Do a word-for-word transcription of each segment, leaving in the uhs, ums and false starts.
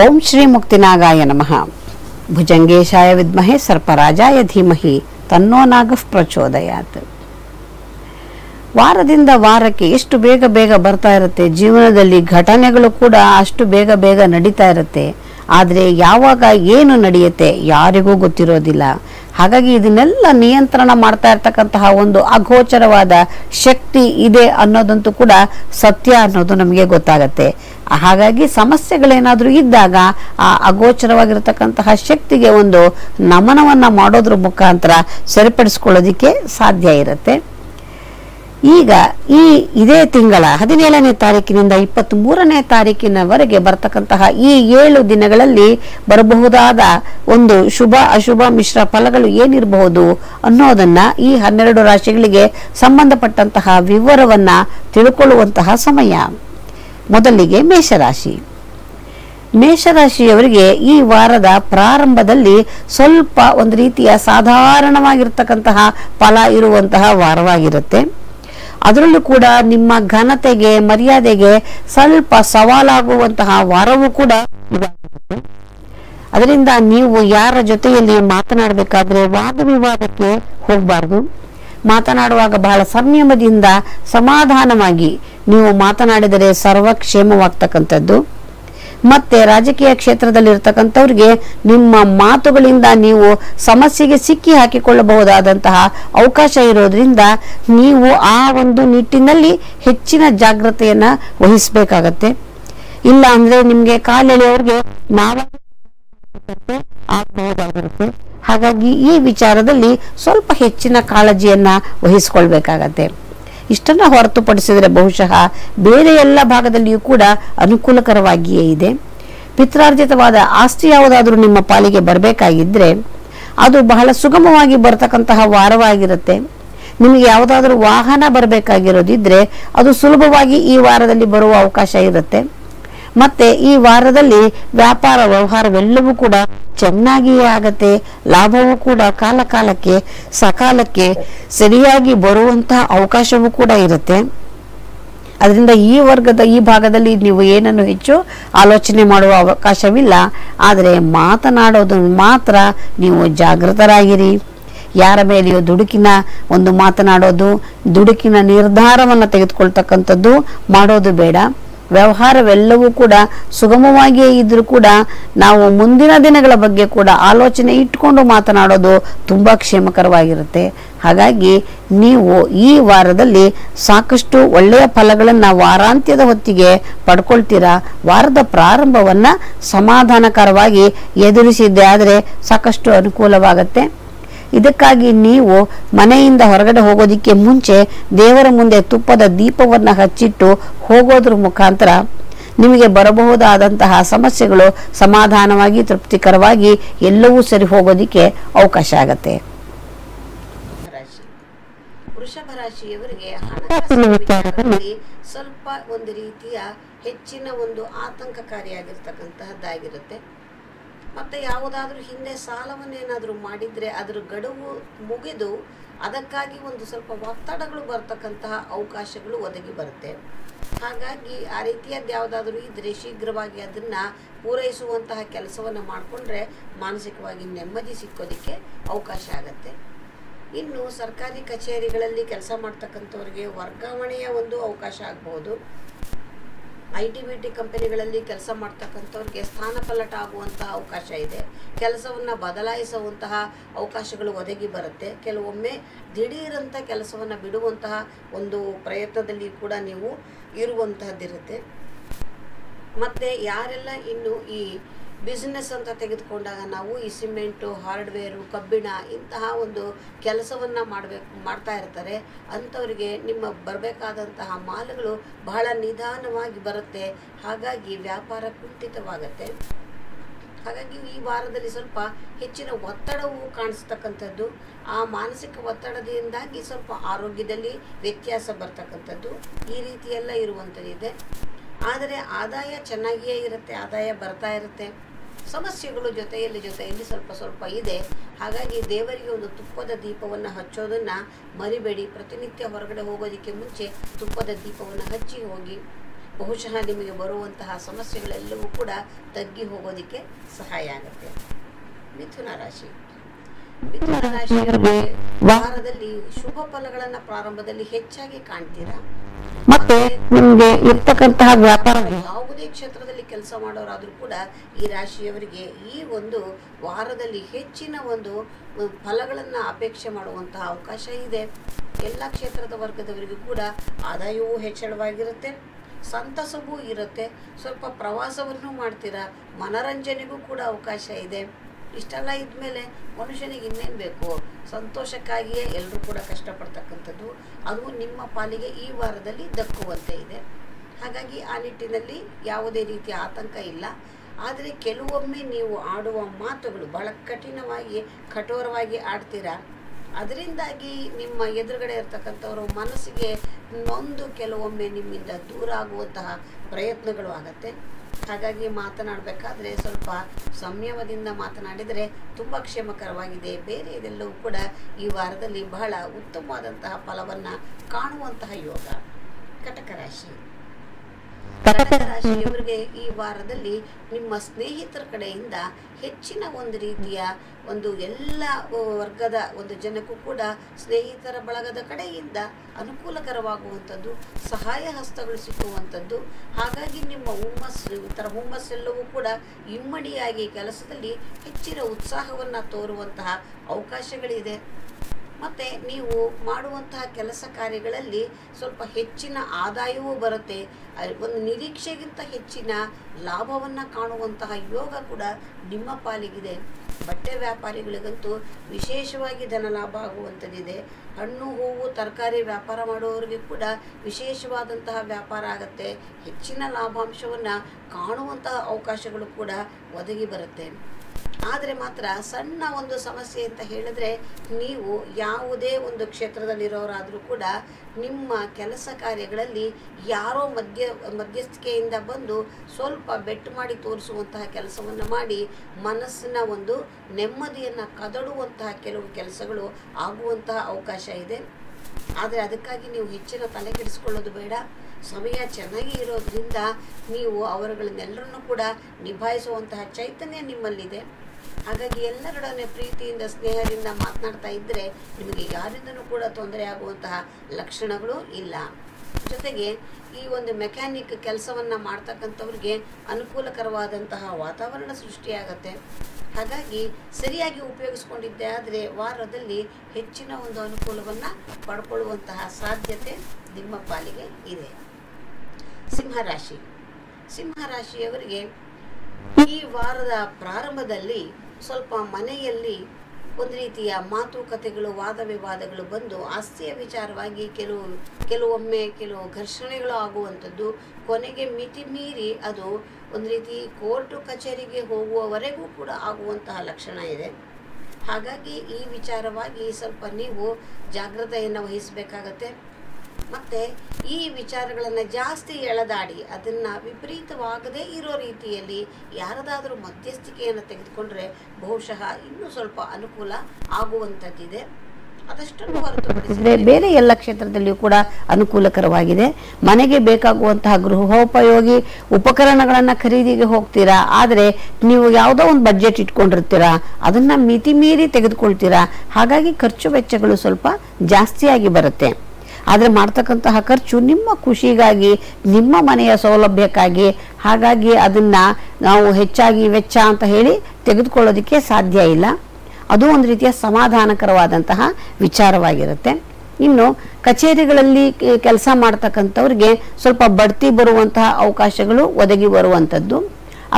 ओम श्री मुक्तिनागाय नमः। भुजंगेशाय विद्महे सर्पराजाय धीमहि तन्नो नागः प्रचोदयात्। ವಾರದಿಂದ ವಾರಕ್ಕೆ ಎಷ್ಟು ಬೇಗ ಬೇಗ ಬರ್ತಾ ಇರುತ್ತೆ, ಜೀವನದಲ್ಲಿ ಘಟನೆಗಳು ಕೂಡ ಅಷ್ಟು ಬೇಗ ಬೇಗ ನಡೀತಾ ಇರುತ್ತೆ. ಆದರೆ ಯಾವಾಗ ಏನು ನಡೆಯುತ್ತೆ ಯಾರಿಗೂ ಗೊತ್ತಿರೋದಿಲ್ಲ. ಹಾಗಾಗಿ ಇದನ್ನೆಲ್ಲ ನಿಯಂತ್ರಣ ಮಾಡ್ತಾ ಇರ್ತಕ್ಕಂತಹ ಒಂದು ಅಗೋಚರವಾದ ಶಕ್ತಿ ಇದೆ ಅನ್ನೋದಂತೂ ಕೂಡ ಸತ್ಯ ಅನ್ನೋದು ನಮಗೆ ಗೊತ್ತಾಗತ್ತೆ. ಹಾಗಾಗಿ ಸಮಸ್ಯೆಗಳೇನಾದರೂ ಇದ್ದಾಗ ಆ ಅಗೋಚರವಾಗಿರತಕ್ಕಂತಹ ಶಕ್ತಿಗೆ ಒಂದು ನಮನವನ್ನು ಮಾಡೋದ್ರ ಮುಖಾಂತರ ಸರಿಪಡಿಸ್ಕೊಳ್ಳೋದಿಕ್ಕೆ ಸಾಧ್ಯ ಇರುತ್ತೆ. ಈಗ ಈ ಇದೇ ತಿಂಗಳ ಹದಿನೇಳನೇ ತಾರೀಕಿನಿಂದ ಇಪ್ಪತ್ತ್ ಮೂರನೇ ತಾರೀಕಿನವರೆಗೆ ಬರ್ತಕ್ಕಂತಹ ಈ ಏಳು ದಿನಗಳಲ್ಲಿ ಬರಬಹುದಾದ ಒಂದು ಶುಭ ಅಶುಭ ಮಿಶ್ರ ಫಲಗಳು ಏನಿರಬಹುದು ಅನ್ನೋದನ್ನ ಈ ಹನ್ನೆರಡು ರಾಶಿಗಳಿಗೆ ಸಂಬಂಧಪಟ್ಟಂತಹ ವಿವರವನ್ನ ತಿಳ್ಕೊಳ್ಳುವಂತಹ ಸಮಯ. ಮೊದಲಿಗೆ ಮೇಷರಾಶಿ. ಮೇಷರಾಶಿಯವರಿಗೆ ಈ ವಾರದ ಪ್ರಾರಂಭದಲ್ಲಿ ಸ್ವಲ್ಪ ಒಂದು ರೀತಿಯ ಸಾಧಾರಣವಾಗಿರ್ತಕ್ಕಂತಹ ಫಲ ಇರುವಂತಹ ವಾರವಾಗಿರುತ್ತೆ. ಅದರಲ್ಲೂ ಕೂಡ ನಿಮ್ಮ ಘನತೆಗೆ ಮರ್ಯಾದೆಗೆ ಸ್ವಲ್ಪ ಸವಾಲಾಗುವಂತಹ ವಾರವೂ ಕೂಡ ಇದಾಗುತ್ತೆ. ಅದರಿಂದ ನೀವು ಯಾರ ಜೊತೆಯಲ್ಲಿ ಮಾತನಾಡಬೇಕಾದ್ರೆ ವಾದ ವಿವಾದಕ್ಕೆ ಹೋಗಬಾರ್ದು. ಮಾತನಾಡುವಾಗ ಬಹಳ ಸಂಯಮದಿಂದ ಸಮಾಧಾನವಾಗಿ ನೀವು ಮಾತನಾಡಿದರೆ ಸರ್ವಕ್ಷೇಮವಾಗ್ತಕ್ಕಂಥದ್ದು. ಮತ್ತೆ ರಾಜಕೀಯ ಕ್ಷೇತ್ರದಲ್ಲಿ ಇರ್ತಕ್ಕಂಥವ್ರಿಗೆ ನಿಮ್ಮ ಮಾತುಗಳಿಂದ ನೀವು ಸಮಸ್ಯೆಗೆ ಸಿಕ್ಕಿ ಹಾಕಿಕೊಳ್ಳಬಹುದಾದಂತಹ ಅವಕಾಶ ಇರೋದ್ರಿಂದ ನೀವು ಆ ಒಂದು ನಿಟ್ಟಿನಲ್ಲಿ ಹೆಚ್ಚಿನ ಜಾಗೃತೆಯನ್ನ ವಹಿಸಬೇಕಾಗತ್ತೆ. ಇಲ್ಲ ಅಂದ್ರೆ ನಿಮ್ಗೆ ಕಾಲೆಳೆಯವ್ರಿಗೆ ನಾವೇ ಆಗಬಹುದಾಗಿರುತ್ತೆ. ಹಾಗಾಗಿ ಈ ವಿಚಾರದಲ್ಲಿ ಸ್ವಲ್ಪ ಹೆಚ್ಚಿನ ಕಾಳಜಿಯನ್ನ ವಹಿಸ್ಕೊಳ್ಬೇಕಾಗತ್ತೆ. ಇಷ್ಟನ್ನು ಹೊರತುಪಡಿಸಿದರೆ ಬಹುಶಃ ಬೇರೆ ಎಲ್ಲ ಭಾಗದಲ್ಲಿಯೂ ಕೂಡ ಅನುಕೂಲಕರವಾಗಿಯೇ ಇದೆ. ಪಿತ್ರಾರ್ಜಿತವಾದ ಆಸ್ತಿ ಯಾವುದಾದ್ರೂ ನಿಮ್ಮ ಪಾಲಿಗೆ ಬರಬೇಕಾಗಿದ್ದರೆ ಅದು ಬಹಳ ಸುಗಮವಾಗಿ ಬರ್ತಕ್ಕಂತಹ ವಾರವಾಗಿರುತ್ತೆ. ನಿಮಗೆ ಯಾವುದಾದ್ರೂ ವಾಹನ ಬರಬೇಕಾಗಿರೋದಿದ್ರೆ ಅದು ಸುಲಭವಾಗಿ ಈ ವಾರದಲ್ಲಿ ಬರುವ ಅವಕಾಶ ಇರುತ್ತೆ. ಮತ್ತೆ ಈ ವಾರದಲ್ಲಿ ವ್ಯಾಪಾರ ವ್ಯವಹಾರವೆಲ್ಲವೂ ಕೂಡ ಚೆನ್ನಾಗಿಯೇ ಆಗತ್ತೆ. ಲಾಭವೂ ಕೂಡ ಕಾಲಕಾಲಕ್ಕೆ ಸಕಾಲಕ್ಕೆ ಸರಿಯಾಗಿ ಬರುವಂತಹ ಅವಕಾಶವೂ ಕೂಡ ಇರುತ್ತೆ. ಅದರಿಂದ ಈ ವರ್ಗದ ಈ ಭಾಗದಲ್ಲಿ ನೀವು ಏನನ್ನು ಹೆಚ್ಚು ಆಲೋಚನೆ ಮಾಡುವ ಅವಕಾಶವಿಲ್ಲ. ಆದರೆ ಮಾತನಾಡೋದನ್ನು ಮಾತ್ರ ನೀವು ಜಾಗೃತರಾಗಿರಿ. ಯಾರ ಮೇಲೆಯೂ ದುಡುಕಿನ ಒಂದು ಮಾತನಾಡೋದು, ದುಡುಕಿನ ನಿರ್ಧಾರವನ್ನು ತೆಗೆದುಕೊಳ್ತಕ್ಕಂಥದ್ದು ಮಾಡೋದು ಬೇಡ. ವ್ಯವಹಾರವೆಲ್ಲವೂ ಕೂಡ ಸುಗಮವಾಗಿಯೇ ಇದ್ರೂ ಕೂಡ ನಾವು ಮುಂದಿನ ದಿನಗಳ ಬಗ್ಗೆ ಕೂಡ ಆಲೋಚನೆ ಇಟ್ಕೊಂಡು ಮಾತನಾಡೋದು ತುಂಬ ಕ್ಷೇಮಕರವಾಗಿರುತ್ತೆ. ಹಾಗಾಗಿ ನೀವು ಈ ವಾರದಲ್ಲಿ ಸಾಕಷ್ಟು ಒಳ್ಳೆಯ ಫಲಗಳನ್ನು ವಾರಾಂತ್ಯದ ಹೊತ್ತಿಗೆ ಪಡ್ಕೊಳ್ತೀರಾ. ವಾರದ ಪ್ರಾರಂಭವನ್ನು ಸಮಾಧಾನಕರವಾಗಿ ಎದುರಿಸಿದ್ದೆ ಆದರೆ ಸಾಕಷ್ಟು ಅನುಕೂಲವಾಗುತ್ತೆ. ಇದಕ್ಕಾಗಿ ನೀವು ಮನೆಯಿಂದ ಹೊರಗಡೆ ಹೋಗೋದಕ್ಕೆ ಮುಂಚೆ ದೇವರ ಮುಂದೆ ತುಪ್ಪದ ದೀಪವನ್ನು ಹಚ್ಚಿಟ್ಟು ಹೋಗೋದ್ರ ಮುಖಾಂತರ ನಿಮಗೆ ಬರಬಹುದಾದಂತಹ ಸಮಸ್ಯೆಗಳು ಸಮಾಧಾನವಾಗಿ ತೃಪ್ತಿಕರವಾಗಿ ಎಲ್ಲವೂ ಸರಿ ಹೋಗೋದಕ್ಕೆ ಅವಕಾಶ ಆಗುತ್ತೆ. ವೃಷಭ ರಾಶಿಯವರಿಗೆ ಹಣಕಾಸಿನ ವಿಚಾರದಲ್ಲಿ ಸ್ವಲ್ಪ ಒಂದು ರೀತಿಯ ಹೆಚ್ಚಿನ ಒಂದು ಆತಂಕಕಾರಿಯಾಗಿರ್ತಕ್ಕಂತಹದ್ದಾಗಿರುತ್ತೆ. ಮತ್ತೆ ಯಾವುದಾದ್ರೂ ಹಿಂದೆ ಸಾಲವನ್ನೇನಾದರೂ ಮಾಡಿದರೆ ಅದರ ಗಡುವು ಮುಗಿದು ಅದಕ್ಕಾಗಿ ಒಂದು ಸ್ವಲ್ಪ ಒತ್ತಡಗಳು ಬರ್ತಕ್ಕಂತಹ ಅವಕಾಶಗಳು ಒದಗಿ ಬರುತ್ತೆ. ಹಾಗಾಗಿ ಆ ರೀತಿಯದ್ದು ಯಾವುದಾದ್ರೂ ಇದ್ದರೆ ಶೀಘ್ರವಾಗಿ ಅದನ್ನು ಪೂರೈಸುವಂತಹ ಕೆಲಸವನ್ನು ಮಾಡಿಕೊಂಡ್ರೆ ಮಾನಸಿಕವಾಗಿ ನೆಮ್ಮದಿ ಸಿಕ್ಕೋದಕ್ಕೆ ಅವಕಾಶ ಆಗುತ್ತೆ. ಇನ್ನು ಸರ್ಕಾರಿ ಕಚೇರಿಗಳಲ್ಲಿ ಕೆಲಸ ಮಾಡ್ತಕ್ಕಂಥವ್ರಿಗೆ ವರ್ಗಾವಣೆಯ ಒಂದು ಅವಕಾಶ ಆಗ್ಬೋದು. ಐ ಟಿ ಬಿ ಟಿ ಕಂಪನಿಗಳಲ್ಲಿ ಕೆಲಸ ಮಾಡ್ತಕ್ಕಂಥವ್ರಿಗೆ ಸ್ಥಾನ ಪಲ್ಲಟ ಆಗುವಂತಹ ಅವಕಾಶ ಇದೆ. ಕೆಲಸವನ್ನು ಬದಲಾಯಿಸುವಂತಹ ಅವಕಾಶಗಳು ಒದಗಿ ಬರುತ್ತೆ. ಕೆಲವೊಮ್ಮೆ ದಿಢೀರಂಥ ಕೆಲಸವನ್ನು ಬಿಡುವಂತಹ ಒಂದು ಪ್ರಯತ್ನದಲ್ಲಿ ಕೂಡ ನೀವು ಇರುವಂತಹದ್ದಿರುತ್ತೆ. ಮತ್ತು ಯಾರೆಲ್ಲ ಇನ್ನು ಈ ಬಿಸ್ನೆಸ್ ಅಂತ ತೆಗೆದುಕೊಂಡಾಗ ನಾವು ಈ ಸಿಮೆಂಟು ಹಾರ್ಡ್ವೇರು ಕಬ್ಬಿಣ ಇಂತಹ ಒಂದು ಕೆಲಸವನ್ನು ಮಾಡಬೇಕು ಮಾಡ್ತಾ ಇರ್ತಾರೆ ಅಂಥವರಿಗೆ ನಿಮ್ಮ ಬರಬೇಕಾದಂತಹ ಮಾಲುಗಳು ಬಹಳ ನಿಧಾನವಾಗಿ ಬರುತ್ತೆ. ಹಾಗಾಗಿ ವ್ಯಾಪಾರ ಕುಂಠಿತವಾಗುತ್ತೆ. ಹಾಗಾಗಿ ಈ ವಾರದಲ್ಲಿ ಸ್ವಲ್ಪ ಹೆಚ್ಚಿನ ಒತ್ತಡವು ಕಾಣಿಸ್ತಕ್ಕಂಥದ್ದು. ಆ ಮಾನಸಿಕ ಒತ್ತಡದಿಂದಾಗಿ ಸ್ವಲ್ಪ ಆರೋಗ್ಯದಲ್ಲಿ ವ್ಯತ್ಯಾಸ ಬರ್ತಕ್ಕಂಥದ್ದು ಈ ರೀತಿಯೆಲ್ಲ ಇರುವಂಥದ್ದಿದೆ. ಆದರೆ ಆದಾಯ ಚೆನ್ನಾಗಿಯೇ ಇರುತ್ತೆ, ಆದಾಯ ಬರ್ತಾ ಇರುತ್ತೆ. ಸಮಸ್ಯೆಗಳು ಜೊತೆಯಲ್ಲಿ ಜೊತೆಯಲ್ಲಿ ಸ್ವಲ್ಪ ಸ್ವಲ್ಪ ಇದೆ. ಹಾಗಾಗಿ ದೇವರಿಗೆ ಒಂದು ತುಪ್ಪದ ದೀಪವನ್ನು ಹಚ್ಚೋದನ್ನು ಮರಿಬೇಡಿ. ಪ್ರತಿನಿತ್ಯ ಹೊರಗಡೆ ಹೋಗೋದಕ್ಕೆ ಮುಂಚೆ ತುಪ್ಪದ ದೀಪವನ್ನು ಹಚ್ಚಿ ಹೋಗಿ. ಬಹುಶಃ ನಿಮಗೆ ಬರುವಂತಹ ಸಮಸ್ಯೆಗಳೆಲ್ಲವೂ ಕೂಡ ತಗ್ಗಿ ಹೋಗೋದಕ್ಕೆ ಸಹಾಯ ಆಗುತ್ತೆ. ಮಿಥುನ ರಾಶಿ. ಮಿಥುನ ರಾಶಿಯವರಿಗೆ ವಾರದಲ್ಲಿ ಶುಭ ಫಲಗಳನ್ನು ಪ್ರಾರಂಭದಲ್ಲಿ ಹೆಚ್ಚಾಗಿ ಕಾಣ್ತೀರಾ. ಮತ್ತೆ ನಿಮಗೆ ಇರ್ತಕ್ಕಂತಹ ವ್ಯಾಪಾರ ಯಾವುದೇ ಕ್ಷೇತ್ರದಲ್ಲಿ ಕೆಲಸ ಮಾಡೋರಾದ್ರೂ ಕೂಡ ಈ ರಾಶಿಯವರಿಗೆ ಈ ಒಂದು ವಾರದಲ್ಲಿ ಹೆಚ್ಚಿನ ಒಂದು ಫಲಗಳನ್ನು ಅಪೇಕ್ಷೆ ಮಾಡುವಂತಹ ಅವಕಾಶ ಇದೆ. ಎಲ್ಲ ಕ್ಷೇತ್ರದ ವರ್ಗದವರಿಗೂ ಕೂಡ ಆದಾಯವೂ ಹೆಚ್ಚಳವಾಗಿರುತ್ತೆ, ಸಂತಸವೂ ಇರುತ್ತೆ, ಸ್ವಲ್ಪ ಪ್ರವಾಸವನ್ನು ಮಾಡ್ತೀರಾ, ಮನರಂಜನೆಗೂ ಕೂಡ ಅವಕಾಶ ಇದೆ. ಇಷ್ಟೆಲ್ಲ ಇದ್ಮೇಲೆ ಮನುಷ್ಯನಿಗೆ ಇನ್ನೇನು ಬೇಕು? ಸಂತೋಷಕ್ಕಾಗಿಯೇ ಎಲ್ಲರೂ ಕೂಡ ಕಷ್ಟಪಡ್ತಕ್ಕಂಥದ್ದು ಅದು ನಿಮ್ಮ ಪಾಲಿಗೆ ಈ ವಾರದಲ್ಲಿ ದಕ್ಕುವಂತೆ ಇದೆ. ಹಾಗಾಗಿ ಆ ನಿಟ್ಟಿನಲ್ಲಿ ಯಾವುದೇ ರೀತಿಯ ಆತಂಕ ಇಲ್ಲ. ಆದರೆ ಕೆಲವೊಮ್ಮೆ ನೀವು ಆಡುವ ಮಾತುಗಳು ಬಹಳ ಕಠಿಣವಾಗಿ ಕಠೋರವಾಗಿ ಆಡ್ತೀರಾ. ಅದರಿಂದಾಗಿ ನಿಮ್ಮ ಎದುರುಗಡೆ ಇರ್ತಕ್ಕಂಥವರು ಮನಸ್ಸಿಗೆ ನೊಂದು ಕೆಲವೊಮ್ಮೆ ನಿಮ್ಮಿಂದ ದೂರ ಆಗುವಂತಹ ಪ್ರಯತ್ನಗಳು ಆಗುತ್ತೆ. ಹಾಗಾಗಿ ಮಾತನಾಡಬೇಕಾದ್ರೆ ಸ್ವಲ್ಪ ಸಂಯಮದಿಂದ ಮಾತನಾಡಿದರೆ ತುಂಬ ಕ್ಷೇಮಕರವಾಗಿದೆ. ಬೇರೆ ಇದೆಲ್ಲವೂ ಕೂಡ ಈ ವಾರದಲ್ಲಿ ಬಹಳ ಉತ್ತಮವಾದಂತಹ ಫಲವನ್ನು ಕಾಣುವಂತಹ ಯೋಗ. ಕಟಕ ರಾಶಿ. ಕಟಕ ರಾಶಿಯವರಿಗೆ ಈ ವಾರದಲ್ಲಿ ನಿಮ್ಮ ಸ್ನೇಹಿತರ ಕಡೆಯಿಂದ ಹೆಚ್ಚಿನ ಒಂದು ರೀತಿಯ ಒಂದು ಎಲ್ಲ ವರ್ಗದ ಒಂದು ಜನಕ್ಕೂ ಕೂಡ ಸ್ನೇಹಿತರ ಬಳಗದ ಕಡೆಯಿಂದ ಅನುಕೂಲಕರವಾಗುವಂಥದ್ದು, ಸಹಾಯ ಹಸ್ತಗಳು ಸಿಕ್ಕುವಂಥದ್ದು. ಹಾಗಾಗಿ ನಿಮ್ಮ ಹುಮ್ಮಸ್ಸು ಇತರ ಹುಮ್ಮಸ್ಸೆಲ್ಲವೂ ಕೂಡ ಇಮ್ಮಡಿಯಾಗಿ ಕೆಲಸದಲ್ಲಿ ಹೆಚ್ಚಿನ ಉತ್ಸಾಹವನ್ನು ತೋರುವಂತಹ ಅವಕಾಶಗಳಿದೆ. ಮತ್ತು ನೀವು ಮಾಡುವಂತಹ ಕೆಲಸ ಕಾರ್ಯಗಳಲ್ಲಿ ಸ್ವಲ್ಪ ಹೆಚ್ಚಿನ ಆದಾಯವೂ ಬರುತ್ತೆ. ಒಂದು ನಿರೀಕ್ಷೆಗಿಂತ ಹೆಚ್ಚಿನ ಲಾಭವನ್ನು ಕಾಣುವಂತಹ ಯೋಗ ಕೂಡ ನಿಮ್ಮ ಪಾಲಿಗಿದೆ. ಬಟ್ಟೆ ವ್ಯಾಪಾರಿಗಳಿಗಂತೂ ವಿಶೇಷವಾಗಿ ಧನ ಲಾಭ ಆಗುವಂಥದ್ದಿದೆ. ಹಣ್ಣು ಹೂವು ತರಕಾರಿ ವ್ಯಾಪಾರ ಮಾಡುವವರಿಗೆ ಕೂಡ ವಿಶೇಷವಾದಂತಹ ವ್ಯಾಪಾರ ಆಗುತ್ತೆ. ಹೆಚ್ಚಿನ ಲಾಭಾಂಶವನ್ನು ಕಾಣುವಂತಹ ಅವಕಾಶಗಳು ಕೂಡ ಒದಗಿ ಬರುತ್ತೆ. ಆದರೆ ಮಾತ್ರ ಸಣ್ಣ ಒಂದು ಸಮಸ್ಯೆ ಅಂತ ಹೇಳಿದ್ರೆ, ನೀವು ಯಾವುದೇ ಒಂದು ಕ್ಷೇತ್ರದಲ್ಲಿರೋರಾದರೂ ಕೂಡ ನಿಮ್ಮ ಕೆಲಸ ಕಾರ್ಯಗಳಲ್ಲಿ ಯಾರೋ ಮಧ್ಯ ಮಧ್ಯಸ್ಥಿಕೆಯಿಂದ ಬಂದು ಸ್ವಲ್ಪ ಬೆಟ್ಟು ಮಾಡಿ ತೋರಿಸುವಂತಹ ಕೆಲಸವನ್ನು ಮಾಡಿ ಮನಸ್ಸಿನ ಒಂದು ನೆಮ್ಮದಿಯನ್ನು ಕದಡುವಂತಹ ಕೆಲವು ಕೆಲಸಗಳು ಆಗುವಂತಹ ಅವಕಾಶ ಇದೆ. ಆದರೆ ಅದಕ್ಕಾಗಿ ನೀವು ಹೆಚ್ಚಿನ ತಲೆಕೆಡಿಸ್ಕೊಳ್ಳೋದು ಬೇಡ. ಸಮಯ ಚೆನ್ನಾಗಿ ಇರೋದ್ರಿಂದ ನೀವು ಅವರುಗಳನ್ನೆಲ್ಲರನ್ನೂ ಕೂಡ ನಿಭಾಯಿಸುವಂತಹ ಚೈತನ್ಯ ನಿಮ್ಮಲ್ಲಿದೆ. ಹಾಗಾಗಿ ಎಲ್ಲರೊಡನೆ ಪ್ರೀತಿಯಿಂದ ಸ್ನೇಹದಿಂದ ಮಾತನಾಡ್ತಾ ಇದ್ದರೆ ನಿಮಗೆ ಯಾರಿಂದನೂ ಕೂಡ ತೊಂದರೆ ಆಗುವಂತಹ ಲಕ್ಷಣಗಳು ಇಲ್ಲ. ಜೊತೆಗೆ ಈ ಒಂದು ಮೆಕ್ಯಾನಿಕ್ ಕೆಲಸವನ್ನು ಮಾಡ್ತಕ್ಕಂಥವ್ರಿಗೆ ಅನುಕೂಲಕರವಾದಂತಹ ವಾತಾವರಣ ಸೃಷ್ಟಿಯಾಗತ್ತೆ. ಹಾಗಾಗಿ ಸರಿಯಾಗಿ ಉಪಯೋಗಿಸ್ಕೊಂಡಿದ್ದೆ ಆದರೆ ವಾರದಲ್ಲಿ ಹೆಚ್ಚಿನ ಒಂದು ಅನುಕೂಲವನ್ನು ಪಡ್ಕೊಳ್ಳುವಂತಹ ಸಾಧ್ಯತೆ ನಿಮ್ಮ ಪಾಲಿಗೆ ಇದೆ. ಸಿಂಹರಾಶಿ. ಸಿಂಹರಾಶಿಯವರಿಗೆ ಈ ವಾರದ ಪ್ರಾರಂಭದಲ್ಲಿ ಸ್ವಲ್ಪ ಮನೆಯಲ್ಲಿ ಒಂದು ರೀತಿಯ ಮಾತುಕತೆಗಳು ವಾದ ವಿವಾದಗಳು ಬಂದು ಆಸ್ತಿಯ ವಿಚಾರವಾಗಿ ಕೆಲವು ಕೆಲವೊಮ್ಮೆ ಕೆಲವು ಘರ್ಷಣೆಗಳು ಆಗುವಂಥದ್ದು, ಕೊನೆಗೆ ಮಿತಿ ಮೀರಿ ಅದು ಒಂದು ರೀತಿ ಕೋರ್ಟು ಕಚೇರಿಗೆ ಹೋಗುವವರೆಗೂ ಕೂಡ ಆಗುವಂತಹ ಲಕ್ಷಣ ಇದೆ. ಹಾಗಾಗಿ ಈ ವಿಚಾರವಾಗಿ ಸ್ವಲ್ಪ ನೀವು ಜಾಗ್ರತೆಯನ್ನು ವಹಿಸಬೇಕಾಗತ್ತೆ. ಮತ್ತು ಈ ವಿಚಾರಗಳನ್ನು ಜಾಸ್ತಿ ಎಳೆದಾಡಿ ಅದನ್ನು ವಿಪರೀತವಾಗದೇ ಇರೋ ರೀತಿಯಲ್ಲಿ ಯಾರದಾದರೂ ಮಧ್ಯಸ್ಥಿಕೆಯನ್ನು ತೆಗೆದುಕೊಂಡ್ರೆ ಬಹುಶಃ ಇನ್ನೂ ಸ್ವಲ್ಪ ಅನುಕೂಲ ಆಗುವಂಥದ್ದಿದೆ. ಅದಷ್ಟನ್ನು ಹೊರತುಪಡಿಸಿದರೆ ಬೇರೆ ಎಲ್ಲ ಕ್ಷೇತ್ರದಲ್ಲಿಯೂ ಕೂಡ ಅನುಕೂಲಕರವಾಗಿದೆ. ಮನೆಗೆ ಬೇಕಾಗುವಂತಹ ಗೃಹೋಪಯೋಗಿ ಉಪಕರಣಗಳನ್ನು ಖರೀದಿಗೆ ಹೋಗ್ತೀರಾ, ಆದರೆ ನೀವು ಯಾವುದೋ ಒಂದು ಬಜೆಟ್ ಇಟ್ಕೊಂಡಿರ್ತೀರಾ, ಅದನ್ನು ಮಿತಿ ಮೀರಿ ತೆಗೆದುಕೊಳ್ತೀರಾ. ಹಾಗಾಗಿ ಖರ್ಚು ವೆಚ್ಚಗಳು ಸ್ವಲ್ಪ ಜಾಸ್ತಿಯಾಗಿ ಬರುತ್ತೆ. ಆದರೆ ಮಾಡ್ತಕ್ಕಂತಹ ಖರ್ಚು ನಿಮ್ಮ ಖುಷಿಗಾಗಿ, ನಿಮ್ಮ ಮನೆಯ ಸೌಲಭ್ಯಕ್ಕಾಗಿ. ಹಾಗಾಗಿ ಅದನ್ನು ನಾವು ಹೆಚ್ಚಾಗಿ ವೆಚ್ಚ ಅಂತ ಹೇಳಿ ತೆಗೆದುಕೊಳ್ಳೋದಕ್ಕೆ ಸಾಧ್ಯ ಇಲ್ಲ. ಅದು ಒಂದು ರೀತಿಯ ಸಮಾಧಾನಕರವಾದಂತಹ ವಿಚಾರವಾಗಿರುತ್ತೆ. ಇನ್ನು ಕಚೇರಿಗಳಲ್ಲಿ ಕೆಲಸ ಮಾಡ್ತಕ್ಕಂಥವ್ರಿಗೆ ಸ್ವಲ್ಪ ಬಡ್ತಿ ಬರುವಂತಹ ಅವಕಾಶಗಳು ಒದಗಿ ಬರುವಂಥದ್ದು,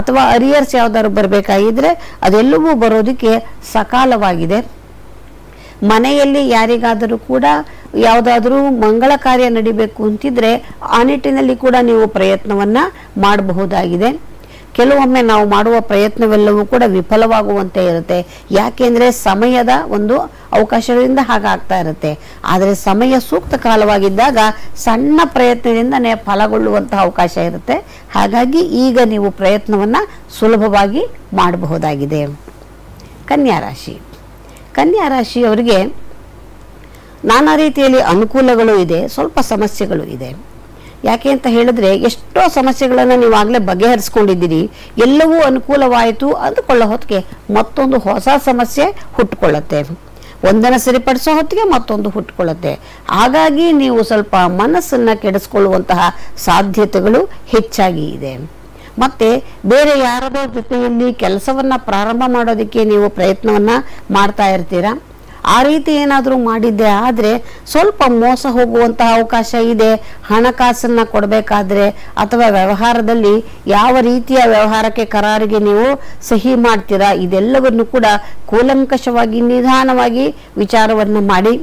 ಅಥವಾ ಅರಿಯರ್ಸ್ ಯಾವುದಾದ್ರು ಬರಬೇಕಾಗಿದ್ದರೆ ಅದೆಲ್ಲವೂ ಬರೋದಕ್ಕೆ ಸಕಾಲವಾಗಿದೆ. ಮನೆಯಲ್ಲಿ ಯಾರಿಗಾದರೂ ಕೂಡ ಯಾವುದಾದ್ರೂ ಮಂಗಳ ಕಾರ್ಯ ನಡಿಬೇಕು ಅಂತಿದ್ರೆ ಆ ನಿಟ್ಟಿನಲ್ಲಿ ಕೂಡ ನೀವು ಪ್ರಯತ್ನವನ್ನು ಮಾಡಬಹುದಾಗಿದೆ. ಕೆಲವೊಮ್ಮೆ ನಾವು ಮಾಡುವ ಪ್ರಯತ್ನವೆಲ್ಲವೂ ಕೂಡ ವಿಫಲವಾಗುವಂತೆ ಇರುತ್ತೆ. ಯಾಕೆಂದರೆ ಸಮಯದ ಒಂದು ಅವಕಾಶಗಳಿಂದ ಹಾಗಾಗ್ತಾ ಇರುತ್ತೆ. ಆದರೆ ಸಮಯ ಸೂಕ್ತ ಕಾಲವಾಗಿದ್ದಾಗ ಸಣ್ಣ ಪ್ರಯತ್ನದಿಂದನೇ ಫಲಗೊಳ್ಳುವಂತಹ ಅವಕಾಶ ಇರುತ್ತೆ. ಹಾಗಾಗಿ ಈಗ ನೀವು ಪ್ರಯತ್ನವನ್ನು ಸುಲಭವಾಗಿ ಮಾಡಬಹುದಾಗಿದೆ. ಕನ್ಯಾ ರಾಶಿ. ಕನ್ಯಾ ರಾಶಿಯವರಿಗೆ ನಾನಾ ರೀತಿಯಲ್ಲಿ ಅನುಕೂಲಗಳು ಇದೆ, ಸ್ವಲ್ಪ ಸಮಸ್ಯೆಗಳು ಇದೆ. ಯಾಕೆ ಅಂತ ಹೇಳಿದ್ರೆ ಎಷ್ಟೋ ಸಮಸ್ಯೆಗಳನ್ನು ನೀವಾಗಲೇ ಬಗೆಹರಿಸಿಕೊಂಡಿದ್ದೀರಿ, ಎಲ್ಲವೂ ಅನುಕೂಲವಾಯಿತು ಅಂದುಕೊಳ್ಳೋ ಹೊತ್ತಿಗೆ ಮತ್ತೊಂದು ಹೊಸ ಸಮಸ್ಯೆ ಹುಟ್ಟಿಕೊಳ್ಳುತ್ತೆ. ಒಂದನ್ನು ಸರಿಪಡಿಸೋ ಹೊತ್ತಿಗೆ ಮತ್ತೊಂದು ಹುಟ್ಟಿಕೊಳ್ಳುತ್ತೆ. ಹಾಗಾಗಿ ನೀವು ಸ್ವಲ್ಪ ಮನಸ್ಸನ್ನು ಕೆಡಿಸ್ಕೊಳ್ಳುವಂತಹ ಸಾಧ್ಯತೆಗಳು ಹೆಚ್ಚಾಗಿ ಇದೆ. ಮತ್ತು ಬೇರೆ ಯಾರದೋ ಜೊತೆಯಲ್ಲಿ ಕೆಲಸವನ್ನು ಪ್ರಾರಂಭ ಮಾಡೋದಕ್ಕೆ ನೀವು ಪ್ರಯತ್ನವನ್ನು ಮಾಡ್ತಾ ಇರ್ತೀರಾ. ಆ ರೀತಿ ಏನಾದರೂ ಮಾಡಿದ್ದೆ ಆದರೆ ಸ್ವಲ್ಪ ಮೋಸ ಹೋಗುವಂತಹ ಅವಕಾಶ ಇದೆ. ಹಣಕಾಸನ್ನು ಕೊಡಬೇಕಾದ್ರೆ ಅಥವಾ ವ್ಯವಹಾರದಲ್ಲಿ ಯಾವ ರೀತಿಯ ವ್ಯವಹಾರಕ್ಕೆ ಕರಾರಿಗೆ ನೀವು ಸಹಿ ಮಾಡ್ತೀರಾ, ಇದೆಲ್ಲವನ್ನು ಕೂಡ ಕೂಲಂಕಷವಾಗಿ ನಿಧಾನವಾಗಿ ವಿಚಾರವನ್ನು ಮಾಡಿ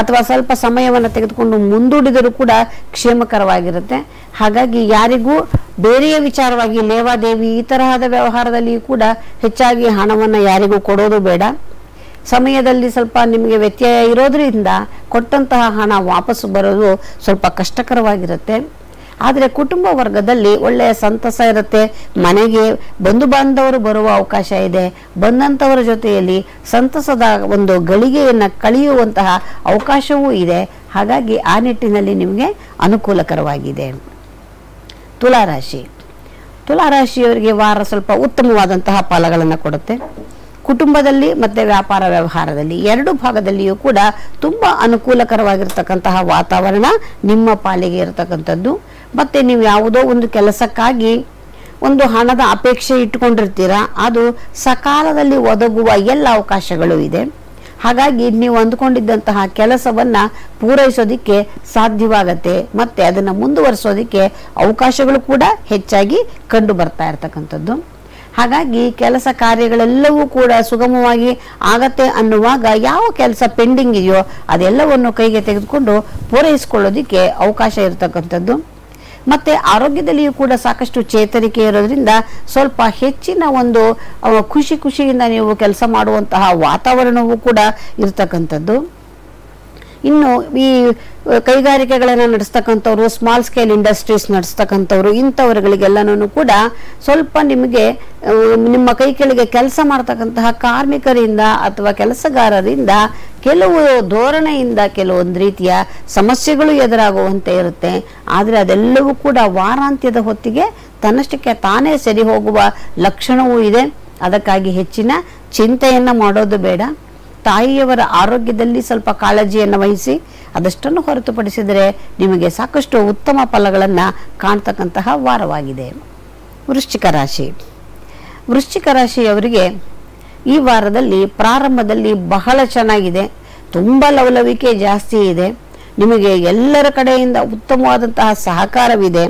ಅಥವಾ ಸ್ವಲ್ಪ ಸಮಯವನ್ನು ತೆಗೆದುಕೊಂಡು ಮುಂದೂಡಿದರೂ ಕೂಡ ಕ್ಷೇಮಕರವಾಗಿರುತ್ತೆ. ಹಾಗಾಗಿ ಯಾರಿಗೂ ಬೇರೆಯ ವಿಚಾರವಾಗಿ ಲೇವಾದೇವಿ ಈ ತರಹದ ವ್ಯವಹಾರದಲ್ಲಿಯೂ ಕೂಡ ಹೆಚ್ಚಾಗಿ ಹಣವನ್ನು ಯಾರಿಗೂ ಕೊಡೋದು ಬೇಡ. ಸಮಯದಲ್ಲಿ ಸ್ವಲ್ಪ ನಿಮಗೆ ವ್ಯತ್ಯಯ ಇರೋದರಿಂದ ಕೊಟ್ಟಂತಹ ಹಣ ವಾಪಸ್ಸು ಬರೋದು ಸ್ವಲ್ಪ ಕಷ್ಟಕರವಾಗಿರುತ್ತೆ. ಆದರೆ ಕುಟುಂಬ ವರ್ಗದಲ್ಲಿ ಒಳ್ಳೆಯ ಸಂತಸ ಇರುತ್ತೆ. ಮನೆಗೆ ಬಂಧು ಬಾಂಧವರು ಬರುವ ಅವಕಾಶ ಇದೆ. ಬಂದಂಥವರ ಜೊತೆಯಲ್ಲಿ ಸಂತಸದ ಒಂದು ಗಳಿಗೆಯನ್ನು ಕಳೆಯುವಂತಹ ಅವಕಾಶವೂ ಇದೆ. ಹಾಗಾಗಿ ಆ ನಿಟ್ಟಿನಲ್ಲಿ ನಿಮಗೆ ಅನುಕೂಲಕರವಾಗಿದೆ. ತುಲಾರಾಶಿ ತುಲಾರಾಶಿಯವರಿಗೆ ವಾರ ಸ್ವಲ್ಪ ಉತ್ತಮವಾದಂತಹ ಫಲಗಳನ್ನು ಕೊಡುತ್ತೆ. ಕುಟುಂಬದಲ್ಲಿ ಮತ್ತು ವ್ಯಾಪಾರ ವ್ಯವಹಾರದಲ್ಲಿ ಎರಡು ಭಾಗದಲ್ಲಿಯೂ ಕೂಡ ತುಂಬ ಅನುಕೂಲಕರವಾಗಿರ್ತಕ್ಕಂತಹ ವಾತಾವರಣ ನಿಮ್ಮ ಪಾಲಿಗೆ ಇರತಕ್ಕಂಥದ್ದು. ಮತ್ತು ನೀವು ಯಾವುದೋ ಒಂದು ಕೆಲಸಕ್ಕಾಗಿ ಒಂದು ಹಣದ ಅಪೇಕ್ಷೆ ಇಟ್ಕೊಂಡಿರ್ತೀರ, ಅದು ಸಕಾಲದಲ್ಲಿ ಒದಗುವ ಎಲ್ಲ ಅವಕಾಶಗಳು ಇದೆ. ಹಾಗಾಗಿ ನೀವು ಅಂದುಕೊಂಡಿದ್ದಂತಹ ಕೆಲಸವನ್ನು ಪೂರೈಸೋದಕ್ಕೆ ಸಾಧ್ಯವಾಗತ್ತೆ ಮತ್ತು ಅದನ್ನು ಮುಂದುವರಿಸೋದಕ್ಕೆ ಅವಕಾಶಗಳು ಕೂಡ ಹೆಚ್ಚಾಗಿ ಕಂಡು ಬರ್ತಾ ಇರ್ತಕ್ಕಂಥದ್ದು. ಹಾಗಾಗಿ ಕೆಲಸ ಕಾರ್ಯಗಳೆಲ್ಲವೂ ಕೂಡ ಸುಗಮವಾಗಿ ಆಗತ್ತೆ ಅನ್ನುವಾಗ ಯಾವ ಕೆಲಸ ಪೆಂಡಿಂಗ್ ಇದೆಯೋ ಅದೆಲ್ಲವನ್ನು ಕೈಗೆ ತೆಗೆದುಕೊಂಡು ಪೂರೈಸಿಕೊಳ್ಳೋದಕ್ಕೆ ಅವಕಾಶ ಇರತಕ್ಕಂಥದ್ದು. ಮತ್ತು ಆರೋಗ್ಯದಲ್ಲಿಯೂ ಕೂಡ ಸಾಕಷ್ಟು ಚೇತರಿಕೆ ಇರೋದ್ರಿಂದ ಸ್ವಲ್ಪ ಹೆಚ್ಚಿನ ಒಂದು ಖುಷಿ ಖುಷಿಯಿಂದ ನೀವು ಕೆಲಸ ಮಾಡುವಂತಹ ವಾತಾವರಣವೂ ಕೂಡ ಇರತಕ್ಕಂಥದ್ದು. ಇನ್ನು ಈ ಕೈಗಾರಿಕೆಗಳನ್ನು ನಡೆಸ್ತಕ್ಕಂಥವ್ರು, ಸ್ಮಾಲ್ ಸ್ಕೇಲ್ ಇಂಡಸ್ಟ್ರೀಸ್ ನಡೆಸ್ತಕ್ಕಂಥವ್ರು, ಇಂಥವ್ರಗಳಿಗೆಲ್ಲನೂ ಕೂಡ ಸ್ವಲ್ಪ ನಿಮಗೆ ನಿಮ್ಮ ಕೈ ಕೆಳಗೆ ಕೆಲಸ ಮಾಡ್ತಕ್ಕಂತಹ ಕಾರ್ಮಿಕರಿಂದ ಅಥವಾ ಕೆಲಸಗಾರರಿಂದ ಕೆಲವು ಧೋರಣೆಯಿಂದ ಕೆಲವೊಂದು ರೀತಿಯ ಸಮಸ್ಯೆಗಳು ಎದುರಾಗುವಂತೆ ಇರುತ್ತೆ. ಆದರೆ ಅದೆಲ್ಲವೂ ಕೂಡ ವಾರಾಂತ್ಯದ ಹೊತ್ತಿಗೆ ತನ್ನಷ್ಟಕ್ಕೆ ತಾನೇ ಸರಿ ಹೋಗುವ ಲಕ್ಷಣವೂ ಇದೆ. ಅದಕ್ಕಾಗಿ ಹೆಚ್ಚಿನ ಚಿಂತೆಯನ್ನು ಮಾಡೋದು ಬೇಡ. ತಾಯಿಯವರ ಆರೋಗ್ಯದಲ್ಲಿ ಸ್ವಲ್ಪ ಕಾಳಜಿಯನ್ನು ವಹಿಸಿ, ಅದಷ್ಟನ್ನು ಹೊರತುಪಡಿಸಿದರೆ ನಿಮಗೆ ಸಾಕಷ್ಟು ಉತ್ತಮ ಫಲಗಳನ್ನು ಕಾಣ್ತಕ್ಕಂತಹ ವಾರವಾಗಿದೆ. ವೃಶ್ಚಿಕ ರಾಶಿ ವೃಶ್ಚಿಕ ರಾಶಿಯವರಿಗೆ ಈ ವಾರದಲ್ಲಿ ಪ್ರಾರಂಭದಲ್ಲಿ ಬಹಳ ಚೆನ್ನಾಗಿದೆ. ತುಂಬ ಲವಲವಿಕೆ ಜಾಸ್ತಿ ಇದೆ. ನಿಮಗೆ ಎಲ್ಲರ ಕಡೆಯಿಂದ ಉತ್ತಮವಾದಂತಹ ಸಹಕಾರವಿದೆ.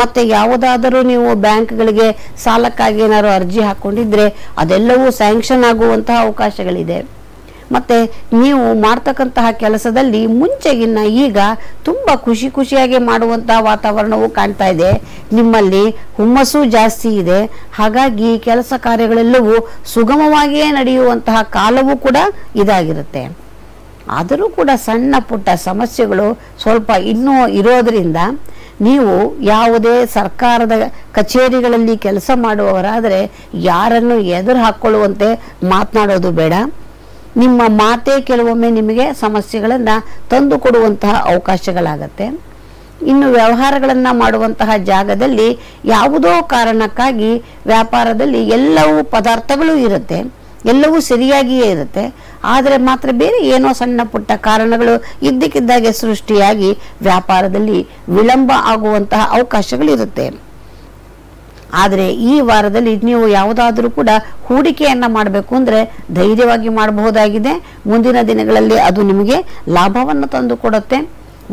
ಮತ್ತು ಯಾವುದಾದರೂ ನೀವು ಬ್ಯಾಂಕ್ಗಳಿಗೆ ಸಾಲಕ್ಕಾಗಿ ಏನಾದರೂ ಅರ್ಜಿ ಹಾಕ್ಕೊಂಡಿದ್ದರೆ ಅದೆಲ್ಲವೂ ಸ್ಯಾಂಕ್ಷನ್ ಆಗುವಂತಹ ಅವಕಾಶಗಳಿದೆ. ಮತ್ತು ನೀವು ಮಾಡ್ತಕ್ಕಂತಹ ಕೆಲಸದಲ್ಲಿ ಮುಂಚೆಗಿನ್ನ ಈಗ ತುಂಬ ಖುಷಿ ಖುಷಿಯಾಗಿ ಮಾಡುವಂತಹ ವಾತಾವರಣವು ಕಾಣ್ತಾ ಇದೆ. ನಿಮ್ಮಲ್ಲಿ ಹುಮ್ಮಸ್ಸು ಜಾಸ್ತಿ ಇದೆ. ಹಾಗಾಗಿ ಕೆಲಸ ಕಾರ್ಯಗಳೆಲ್ಲವೂ ಸುಗಮವಾಗಿಯೇ ನಡೆಯುವಂತಹ ಕಾಲವೂ ಕೂಡ ಇದಾಗಿರುತ್ತೆ. ಆದರೂ ಕೂಡ ಸಣ್ಣ ಪುಟ್ಟ ಸಮಸ್ಯೆಗಳು ಸ್ವಲ್ಪ ಇನ್ನೂ ಇರೋದರಿಂದ ನೀವು ಯಾವುದೇ ಸರ್ಕಾರದ ಕಚೇರಿಗಳಲ್ಲಿ ಕೆಲಸ ಮಾಡುವವರಾದರೆ ಯಾರನ್ನು ಎದುರು ಹಾಕ್ಕೊಳ್ಳುವಂತೆ ಮಾತನಾಡೋದು ಬೇಡ. ನಿಮ್ಮ ಮಾತೆ ಕೆಲವೊಮ್ಮೆ ನಿಮಗೆ ಸಮಸ್ಯೆಗಳನ್ನು ತಂದು ಕೊಡುವಂತಹ ಅವಕಾಶಗಳಾಗತ್ತೆ. ಇನ್ನು ವ್ಯವಹಾರಗಳನ್ನು ಮಾಡುವಂತಹ ಜಾಗದಲ್ಲಿ ಯಾವುದೋ ಕಾರಣಕ್ಕಾಗಿ ವ್ಯಾಪಾರದಲ್ಲಿ ಎಲ್ಲವೂ ಪದಾರ್ಥಗಳು ಇರುತ್ತೆ, ಎಲ್ಲವೂ ಸರಿಯಾಗಿಯೇ ಇರುತ್ತೆ. ಆದರೆ ಮಾತ್ರ ಬೇರೆ ಏನೋ ಸಣ್ಣ ಪುಟ್ಟ ಕಾರಣಗಳು ಇದ್ದಕ್ಕಿದ್ದಾಗೆ ಸೃಷ್ಟಿಯಾಗಿ ವ್ಯಾಪಾರದಲ್ಲಿ ವಿಳಂಬ ಆಗುವಂತಹ ಅವಕಾಶಗಳಿರುತ್ತೆ. ಆದರೆ ಈ ವಾರದಲ್ಲಿ ನೀವು ಯಾವುದಾದರೂ ಕೂಡ ಹೂಡಿಕೆಯನ್ನು ಮಾಡಬೇಕು ಅಂದರೆ ಧೈರ್ಯವಾಗಿ ಮಾಡಬಹುದಾಗಿದೆ. ಮುಂದಿನ ದಿನಗಳಲ್ಲಿ ಅದು ನಿಮಗೆ ಲಾಭವನ್ನು ತಂದು ಕೊಡುತ್ತೆ.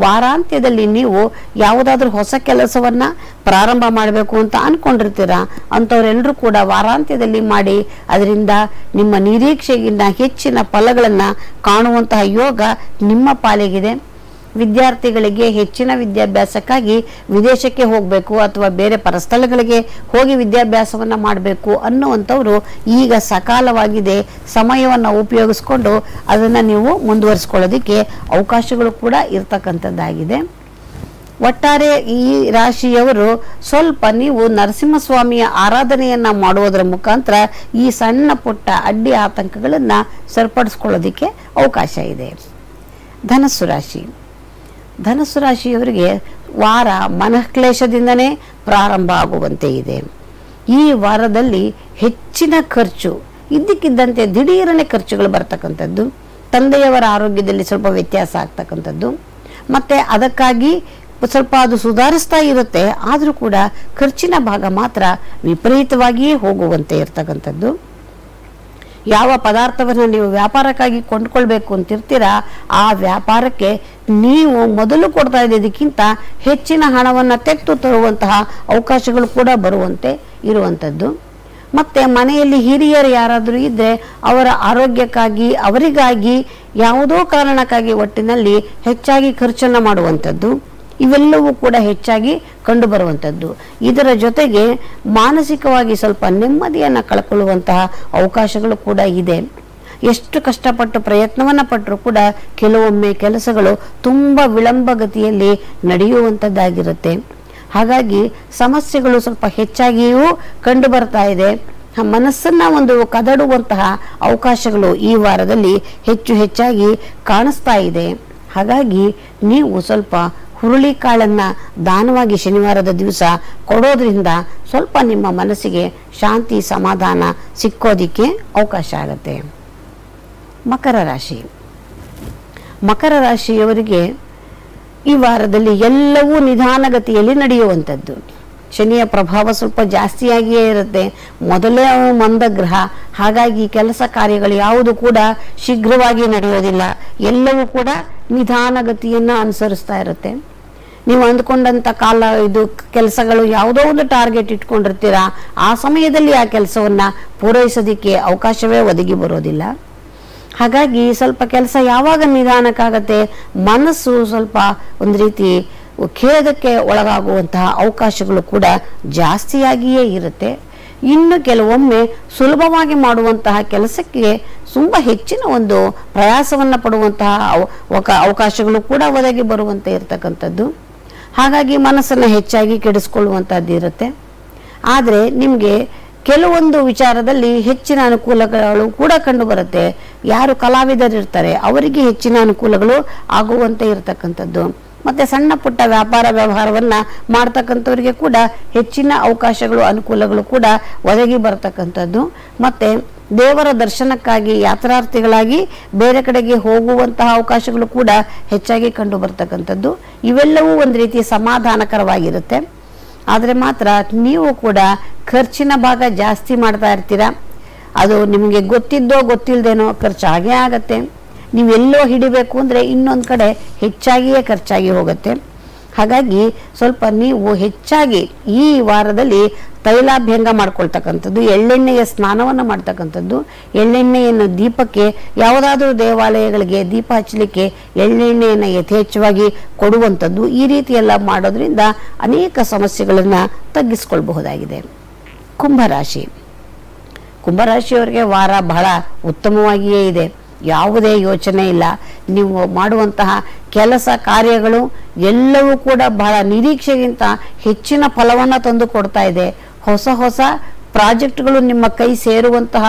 ವಾರಾಂತ್ಯದಲ್ಲಿ ನೀವು ಯಾವುದಾದ್ರೂ ಹೊಸ ಕೆಲಸವನ್ನು ಪ್ರಾರಂಭ ಮಾಡಬೇಕು ಅಂತ ಅಂದ್ಕೊಂಡಿರ್ತೀರ, ಅಂಥವರೆಲ್ಲರೂ ಕೂಡ ವಾರಾಂತ್ಯದಲ್ಲಿ ಮಾಡಿ ಅದರಿಂದ ನಿಮ್ಮ ನಿರೀಕ್ಷೆಗಿಂತ ಹೆಚ್ಚಿನ ಫಲಗಳನ್ನು ಕಾಣುವಂತಹ ಯೋಗ ನಿಮ್ಮ ಪಾಲಿಗಿದೆ. ವಿದ್ಯಾರ್ಥಿಗಳಿಗೆ ಹೆಚ್ಚಿನ ವಿದ್ಯಾಭ್ಯಾಸಕ್ಕಾಗಿ ವಿದೇಶಕ್ಕೆ ಹೋಗಬೇಕು ಅಥವಾ ಬೇರೆ ಪರಸ್ಥಳಗಳಿಗೆ ಹೋಗಿ ವಿದ್ಯಾಭ್ಯಾಸವನ್ನು ಮಾಡಬೇಕು ಅನ್ನುವಂಥವರು ಈಗ ಸಕಾಲವಾಗಿದೆ. ಸಮಯವನ್ನು ಉಪಯೋಗಿಸ್ಕೊಂಡು ಅದನ್ನು ನೀವು ಮುಂದುವರಿಸ್ಕೊಳ್ಳೋದಕ್ಕೆ ಅವಕಾಶಗಳು ಕೂಡ ಇರತಕ್ಕಂಥದ್ದಾಗಿದೆ. ಒಟ್ಟಾರೆ ಈ ರಾಶಿಯವರು ಸ್ವಲ್ಪ ನೀವು ನರಸಿಂಹಸ್ವಾಮಿಯ ಆರಾಧನೆಯನ್ನು ಮಾಡುವುದರ ಮುಖಾಂತರ ಈ ಸಣ್ಣ ಪುಟ್ಟ ಅಡ್ಡಿ ಆತಂಕಗಳನ್ನು ಸರಿಪಡಿಸ್ಕೊಳ್ಳೋದಕ್ಕೆ ಅವಕಾಶ ಇದೆ. ಧನಸ್ಸು ರಾಶಿ ಧನಸ್ಸು ರಾಶಿಯವರಿಗೆ ವಾರ ಮನಃಕ್ಲೇಶದಿಂದನೇ ಪ್ರಾರಂಭ ಆಗುವಂತೆ ಇದೆ. ಈ ವಾರದಲ್ಲಿ ಹೆಚ್ಚಿನ ಖರ್ಚು, ಇದ್ದಕ್ಕಿದ್ದಂತೆ ದಿಢೀರನೇ ಖರ್ಚುಗಳು ಬರ್ತಕ್ಕಂಥದ್ದು, ತಂದೆಯವರ ಆರೋಗ್ಯದಲ್ಲಿ ಸ್ವಲ್ಪ ವ್ಯತ್ಯಾಸ ಆಗ್ತಕ್ಕಂಥದ್ದು, ಮತ್ತು ಅದಕ್ಕಾಗಿ ಸ್ವಲ್ಪ ಅದು ಸುಧಾರಿಸ್ತಾ ಇರುತ್ತೆ, ಆದರೂ ಕೂಡ ಖರ್ಚಿನ ಭಾಗ ಮಾತ್ರ ವಿಪರೀತವಾಗಿಯೇ ಹೋಗುವಂತೆ ಇರ್ತಕ್ಕಂಥದ್ದು. ಯಾವ ಪದಾರ್ಥವನ್ನು ನೀವು ವ್ಯಾಪಾರಕ್ಕಾಗಿ ಕೊಂಡ್ಕೊಳ್ಬೇಕು ಅಂತಿರ್ತೀರ, ಆ ವ್ಯಾಪಾರಕ್ಕೆ ನೀವು ಮೊದಲು ಕೊಡ್ತಾ ಇದ್ದಕ್ಕಿಂತ ಹೆಚ್ಚಿನ ಹಣವನ್ನು ತೆತ್ತು ತರುವಂತಹ ಅವಕಾಶಗಳು ಕೂಡ ಬರುವಂತೆ ಇರುವಂಥದ್ದು. ಮತ್ತು ಮನೆಯಲ್ಲಿ ಹಿರಿಯರು ಯಾರಾದರೂ ಇದ್ದರೆ ಅವರ ಆರೋಗ್ಯಕ್ಕಾಗಿ, ಅವರಿಗಾಗಿ ಯಾವುದೋ ಕಾರಣಕ್ಕಾಗಿ ಒಟ್ಟಿನಲ್ಲಿ ಹೆಚ್ಚಾಗಿ ಖರ್ಚನ್ನು ಮಾಡುವಂಥದ್ದು, ಇವೆಲ್ಲವೂ ಕೂಡ ಹೆಚ್ಚಾಗಿ ಕಂಡುಬರುವಂಥದ್ದು. ಇದರ ಜೊತೆಗೆ ಮಾನಸಿಕವಾಗಿ ಸ್ವಲ್ಪ ನೆಮ್ಮದಿಯನ್ನು ಕಳ್ಕೊಳ್ಳುವಂತಹ ಅವಕಾಶಗಳು ಕೂಡ ಇದೆ. ಎಷ್ಟು ಕಷ್ಟಪಟ್ಟು ಪ್ರಯತ್ನವನ್ನು ಪಟ್ಟರೂ ಕೂಡ ಕೆಲವೊಮ್ಮೆ ಕೆಲಸಗಳು ತುಂಬ ವಿಳಂಬಗತಿಯಲ್ಲಿ ನಡೆಯುವಂಥದ್ದಾಗಿರುತ್ತೆ. ಹಾಗಾಗಿ ಸಮಸ್ಯೆಗಳು ಸ್ವಲ್ಪ ಹೆಚ್ಚಾಗಿಯೂ ಕಂಡು ಬರ್ತಾ ಇದೆ. ಮನಸ್ಸನ್ನು ಒಂದು ಕದಡುವಂತಹ ಅವಕಾಶಗಳು ಈ ವಾರದಲ್ಲಿ ಹೆಚ್ಚು ಹೆಚ್ಚಾಗಿ ಕಾಣಿಸ್ತಾ ಇದೆ. ಹಾಗಾಗಿ ನೀವು ಸ್ವಲ್ಪ ಹುರುಳಿಕಾಳನ್ನು ದಾನವಾಗಿ ಶನಿವಾರದ ದಿವಸ ಕೊಡೋದ್ರಿಂದ ಸ್ವಲ್ಪ ನಿಮ್ಮ ಮನಸ್ಸಿಗೆ ಶಾಂತಿ ಸಮಾಧಾನ ಸಿಕ್ಕೋದಕ್ಕೆ ಅವಕಾಶ ಆಗುತ್ತೆ. ಮಕರ ರಾಶಿ. ಮಕರ ರಾಶಿಯವರಿಗೆ ಈ ವಾರದಲ್ಲಿ ಎಲ್ಲವೂ ನಿಧಾನಗತಿಯಲ್ಲಿ ನಡೆಯುವಂಥದ್ದು. ಶನಿಯ ಪ್ರಭಾವ ಸ್ವಲ್ಪ ಜಾಸ್ತಿಯಾಗಿಯೇ ಇರುತ್ತೆ. ಮೊದಲೇ ಮಂದಗ್ರಹ, ಹಾಗಾಗಿ ಕೆಲಸ ಕಾರ್ಯಗಳು ಯಾವುದು ಕೂಡ ಶೀಘ್ರವಾಗಿ ನಡೆಯೋದಿಲ್ಲ, ಎಲ್ಲವೂ ಕೂಡ ನಿಧಾನಗತಿಯನ್ನು ಅನುಸರಿಸ್ತಾ ಇರುತ್ತೆ. ನೀವು ಅಂದ್ಕೊಂಡಂಥ ಕಾಲ ಇದು ಕೆಲಸಗಳು ಯಾವುದೋ ಒಂದು ಟಾರ್ಗೆಟ್ ಇಟ್ಕೊಂಡಿರ್ತೀರ, ಆ ಸಮಯದಲ್ಲಿ ಆ ಕೆಲಸವನ್ನು ಪೂರೈಸೋದಕ್ಕೆ ಅವಕಾಶವೇ ಒದಗಿ ಬರೋದಿಲ್ಲ. ಹಾಗಾಗಿ ಸ್ವಲ್ಪ ಕೆಲಸ ಯಾವಾಗ ನಿಧಾನಕ್ಕಾಗತ್ತೆ, ಮನಸ್ಸು ಸ್ವಲ್ಪ ಒಂದು ರೀತಿ ಖೇದಕ್ಕೆ ಒಳಗಾಗುವಂತಹ ಅವಕಾಶಗಳು ಕೂಡ ಜಾಸ್ತಿಯಾಗಿಯೇ ಇರುತ್ತೆ. ಇನ್ನು ಕೆಲವೊಮ್ಮೆ ಸುಲಭವಾಗಿ ಮಾಡುವಂತಹ ಕೆಲಸಕ್ಕೆ ತುಂಬ ಹೆಚ್ಚಿನ ಒಂದು ಪ್ರಯಾಸವನ್ನು ಪಡುವಂತಹ ಅವಕಾಶಗಳು ಕೂಡ ಒದಗಿ ಬರುವಂತೆ ಇರತಕ್ಕಂಥದ್ದು. ಹಾಗಾಗಿ ಮನಸ್ಸನ್ನು ಹೆಚ್ಚಾಗಿ ಕೆಡಿಸ್ಕೊಳ್ಳುವಂಥದ್ದು ಇರುತ್ತೆ. ಆದರೆ ನಿಮಗೆ ಕೆಲವೊಂದು ವಿಚಾರದಲ್ಲಿ ಹೆಚ್ಚಿನ ಅನುಕೂಲಗಳು ಕೂಡ ಕಂಡುಬರುತ್ತೆ. ಯಾರು ಕಲಾವಿದರಿರ್ತಾರೆ ಅವರಿಗೆ ಹೆಚ್ಚಿನ ಅನುಕೂಲಗಳು ಆಗುವಂತೆ ಇರತಕ್ಕಂಥದ್ದು. ಮತ್ತು ಸಣ್ಣ ಪುಟ್ಟ ವ್ಯಾಪಾರ ವ್ಯವಹಾರವನ್ನು ಮಾಡ್ತಕ್ಕಂಥವ್ರಿಗೆ ಕೂಡ ಹೆಚ್ಚಿನ ಅವಕಾಶಗಳು ಅನುಕೂಲಗಳು ಕೂಡ ಒದಗಿ ಬರ್ತಕ್ಕಂಥದ್ದು. ಮತ್ತು ದೇವರ ದರ್ಶನಕ್ಕಾಗಿ ಯಾತ್ರಾರ್ಥಿಗಳಾಗಿ ಬೇರೆ ಕಡೆಗೆ ಹೋಗುವಂತಹ ಅವಕಾಶಗಳು ಕೂಡ ಹೆಚ್ಚಾಗಿ ಕಂಡು ಬರ್ತಕ್ಕಂಥದ್ದು. ಇವೆಲ್ಲವೂ ಒಂದು ರೀತಿ ಸಮಾಧಾನಕರವಾಗಿರುತ್ತೆ. ಆದರೆ ಮಾತ್ರ ನೀವು ಕೂಡ ಖರ್ಚಿನ ಭಾಗ ಜಾಸ್ತಿ ಮಾಡ್ತಾ ಇರ್ತೀರ. ಅದು ನಿಮಗೆ ಗೊತ್ತಿದ್ದೋ ಗೊತ್ತಿಲ್ಲದೇನೋ ಖರ್ಚು ಆಗೇ ಆಗತ್ತೆ. ನೀವೆಲ್ಲೋ ಹಿಡಿಬೇಕು ಅಂದರೆ ಇನ್ನೊಂದು ಕಡೆ ಹೆಚ್ಚಾಗಿಯೇ ಖರ್ಚಾಗಿ ಹೋಗುತ್ತೆ. ಹಾಗಾಗಿ ಸ್ವಲ್ಪ ನೀವು ಹೆಚ್ಚಾಗಿ ಈ ವಾರದಲ್ಲಿ ತೈಲಾಭ್ಯಂಗ ಮಾಡ್ಕೊಳ್ತಕ್ಕಂಥದ್ದು, ಎಳ್ಳೆಣ್ಣೆಯ ಸ್ನಾನವನ್ನು ಮಾಡ್ತಕ್ಕಂಥದ್ದು, ಎಳ್ಳೆಣ್ಣೆಯನ್ನು ದೀಪಕ್ಕೆ ಯಾವುದಾದ್ರೂ ದೇವಾಲಯಗಳಿಗೆ ದೀಪ ಹಚ್ಚಲಿಕ್ಕೆ ಎಳ್ಳೆಣ್ಣೆಯನ್ನು ಯಥೇಚ್ಛವಾಗಿ ಕೊಡುವಂಥದ್ದು, ಈ ರೀತಿಯೆಲ್ಲ ಮಾಡೋದ್ರಿಂದ ಅನೇಕ ಸಮಸ್ಯೆಗಳನ್ನು ತಗ್ಗಿಸ್ಕೊಳ್ಬಹುದಾಗಿದೆ. ಕುಂಭರಾಶಿ. ಕುಂಭರಾಶಿಯವರಿಗೆ ವಾರ ಬಹಳ ಉತ್ತಮವಾಗಿಯೇ ಇದೆ, ಯಾವುದೇ ಯೋಚನೆ ಇಲ್ಲ. ನೀವು ಮಾಡುವಂತಹ ಕೆಲಸ ಕಾರ್ಯಗಳು ಎಲ್ಲವೂ ಕೂಡ ಬಹಳ ನಿರೀಕ್ಷೆಗಿಂತ ಹೆಚ್ಚಿನ ಫಲವನ್ನು ತಂದು ಕೊಡ್ತಾ ಇದೆ. ಹೊಸ ಹೊಸ ಪ್ರಾಜೆಕ್ಟ್ಗಳು ನಿಮ್ಮ ಕೈ ಸೇರುವಂತಹ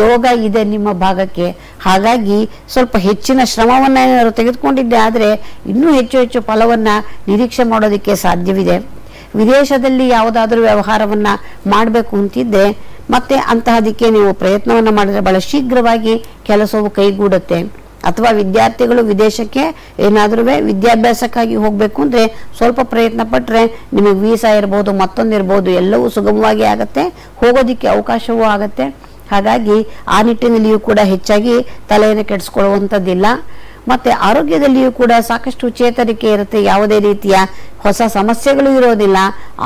ಯೋಗ ಇದೆ ನಿಮ್ಮ ಭಾಗಕ್ಕೆ. ಹಾಗಾಗಿ ಸ್ವಲ್ಪ ಹೆಚ್ಚಿನ ಶ್ರಮವನ್ನು ಏನಾದರೂ ತೆಗೆದುಕೊಂಡಿದ್ದೆ ಆದರೆ ಇನ್ನೂ ಹೆಚ್ಚು ಹೆಚ್ಚು ಫಲವನ್ನು ನಿರೀಕ್ಷೆ ಮಾಡೋದಕ್ಕೆ ಸಾಧ್ಯವಿದೆ. ವಿದೇಶದಲ್ಲಿ ಯಾವುದಾದ್ರೂ ವ್ಯವಹಾರವನ್ನು ಮಾಡಬೇಕು ಅಂತಿದ್ದೆ ಮತ್ತೆ ಅಂತಹದಕ್ಕೆ ನೀವು ಪ್ರಯತ್ನವನ್ನು ಮಾಡಿದರೆ ಬಹಳ ಶೀಘ್ರವಾಗಿ ಕೆಲಸವು ಕೈಗೂಡುತ್ತೆ. ಅಥವಾ ವಿದ್ಯಾರ್ಥಿಗಳು ವಿದೇಶಕ್ಕೆ ಏನಾದರೂ ವಿದ್ಯಾಭ್ಯಾಸಕ್ಕಾಗಿ ಹೋಗಬೇಕು ಅಂದರೆ ಸ್ವಲ್ಪ ಪ್ರಯತ್ನ ಪಟ್ಟರೆ ನಿಮಗೆ ವೀಸಾ ಇರ್ಬೋದು, ಮತ್ತೊಂದಿರ್ಬೋದು, ಎಲ್ಲವೂ ಸುಗಮವಾಗಿ ಆಗುತ್ತೆ, ಹೋಗೋದಕ್ಕೆ ಅವಕಾಶವೂ ಆಗುತ್ತೆ. ಹಾಗಾಗಿ ಆ ನಿಟ್ಟಿನಲ್ಲಿಯೂ ಕೂಡ ಹೆಚ್ಚಾಗಿ ತಲೆಯನ್ನು ಕೆಡಿಸ್ಕೊಳ್ಳುವಂಥದ್ದಿಲ್ಲ. ಮತ್ತು ಆರೋಗ್ಯದಲ್ಲಿಯೂ ಕೂಡ ಸಾಕಷ್ಟು ಚೇತರಿಕೆ ಇರುತ್ತೆ, ಯಾವುದೇ ರೀತಿಯ ಹೊಸ ಸಮಸ್ಯೆಗಳು ಇರೋದಿಲ್ಲ.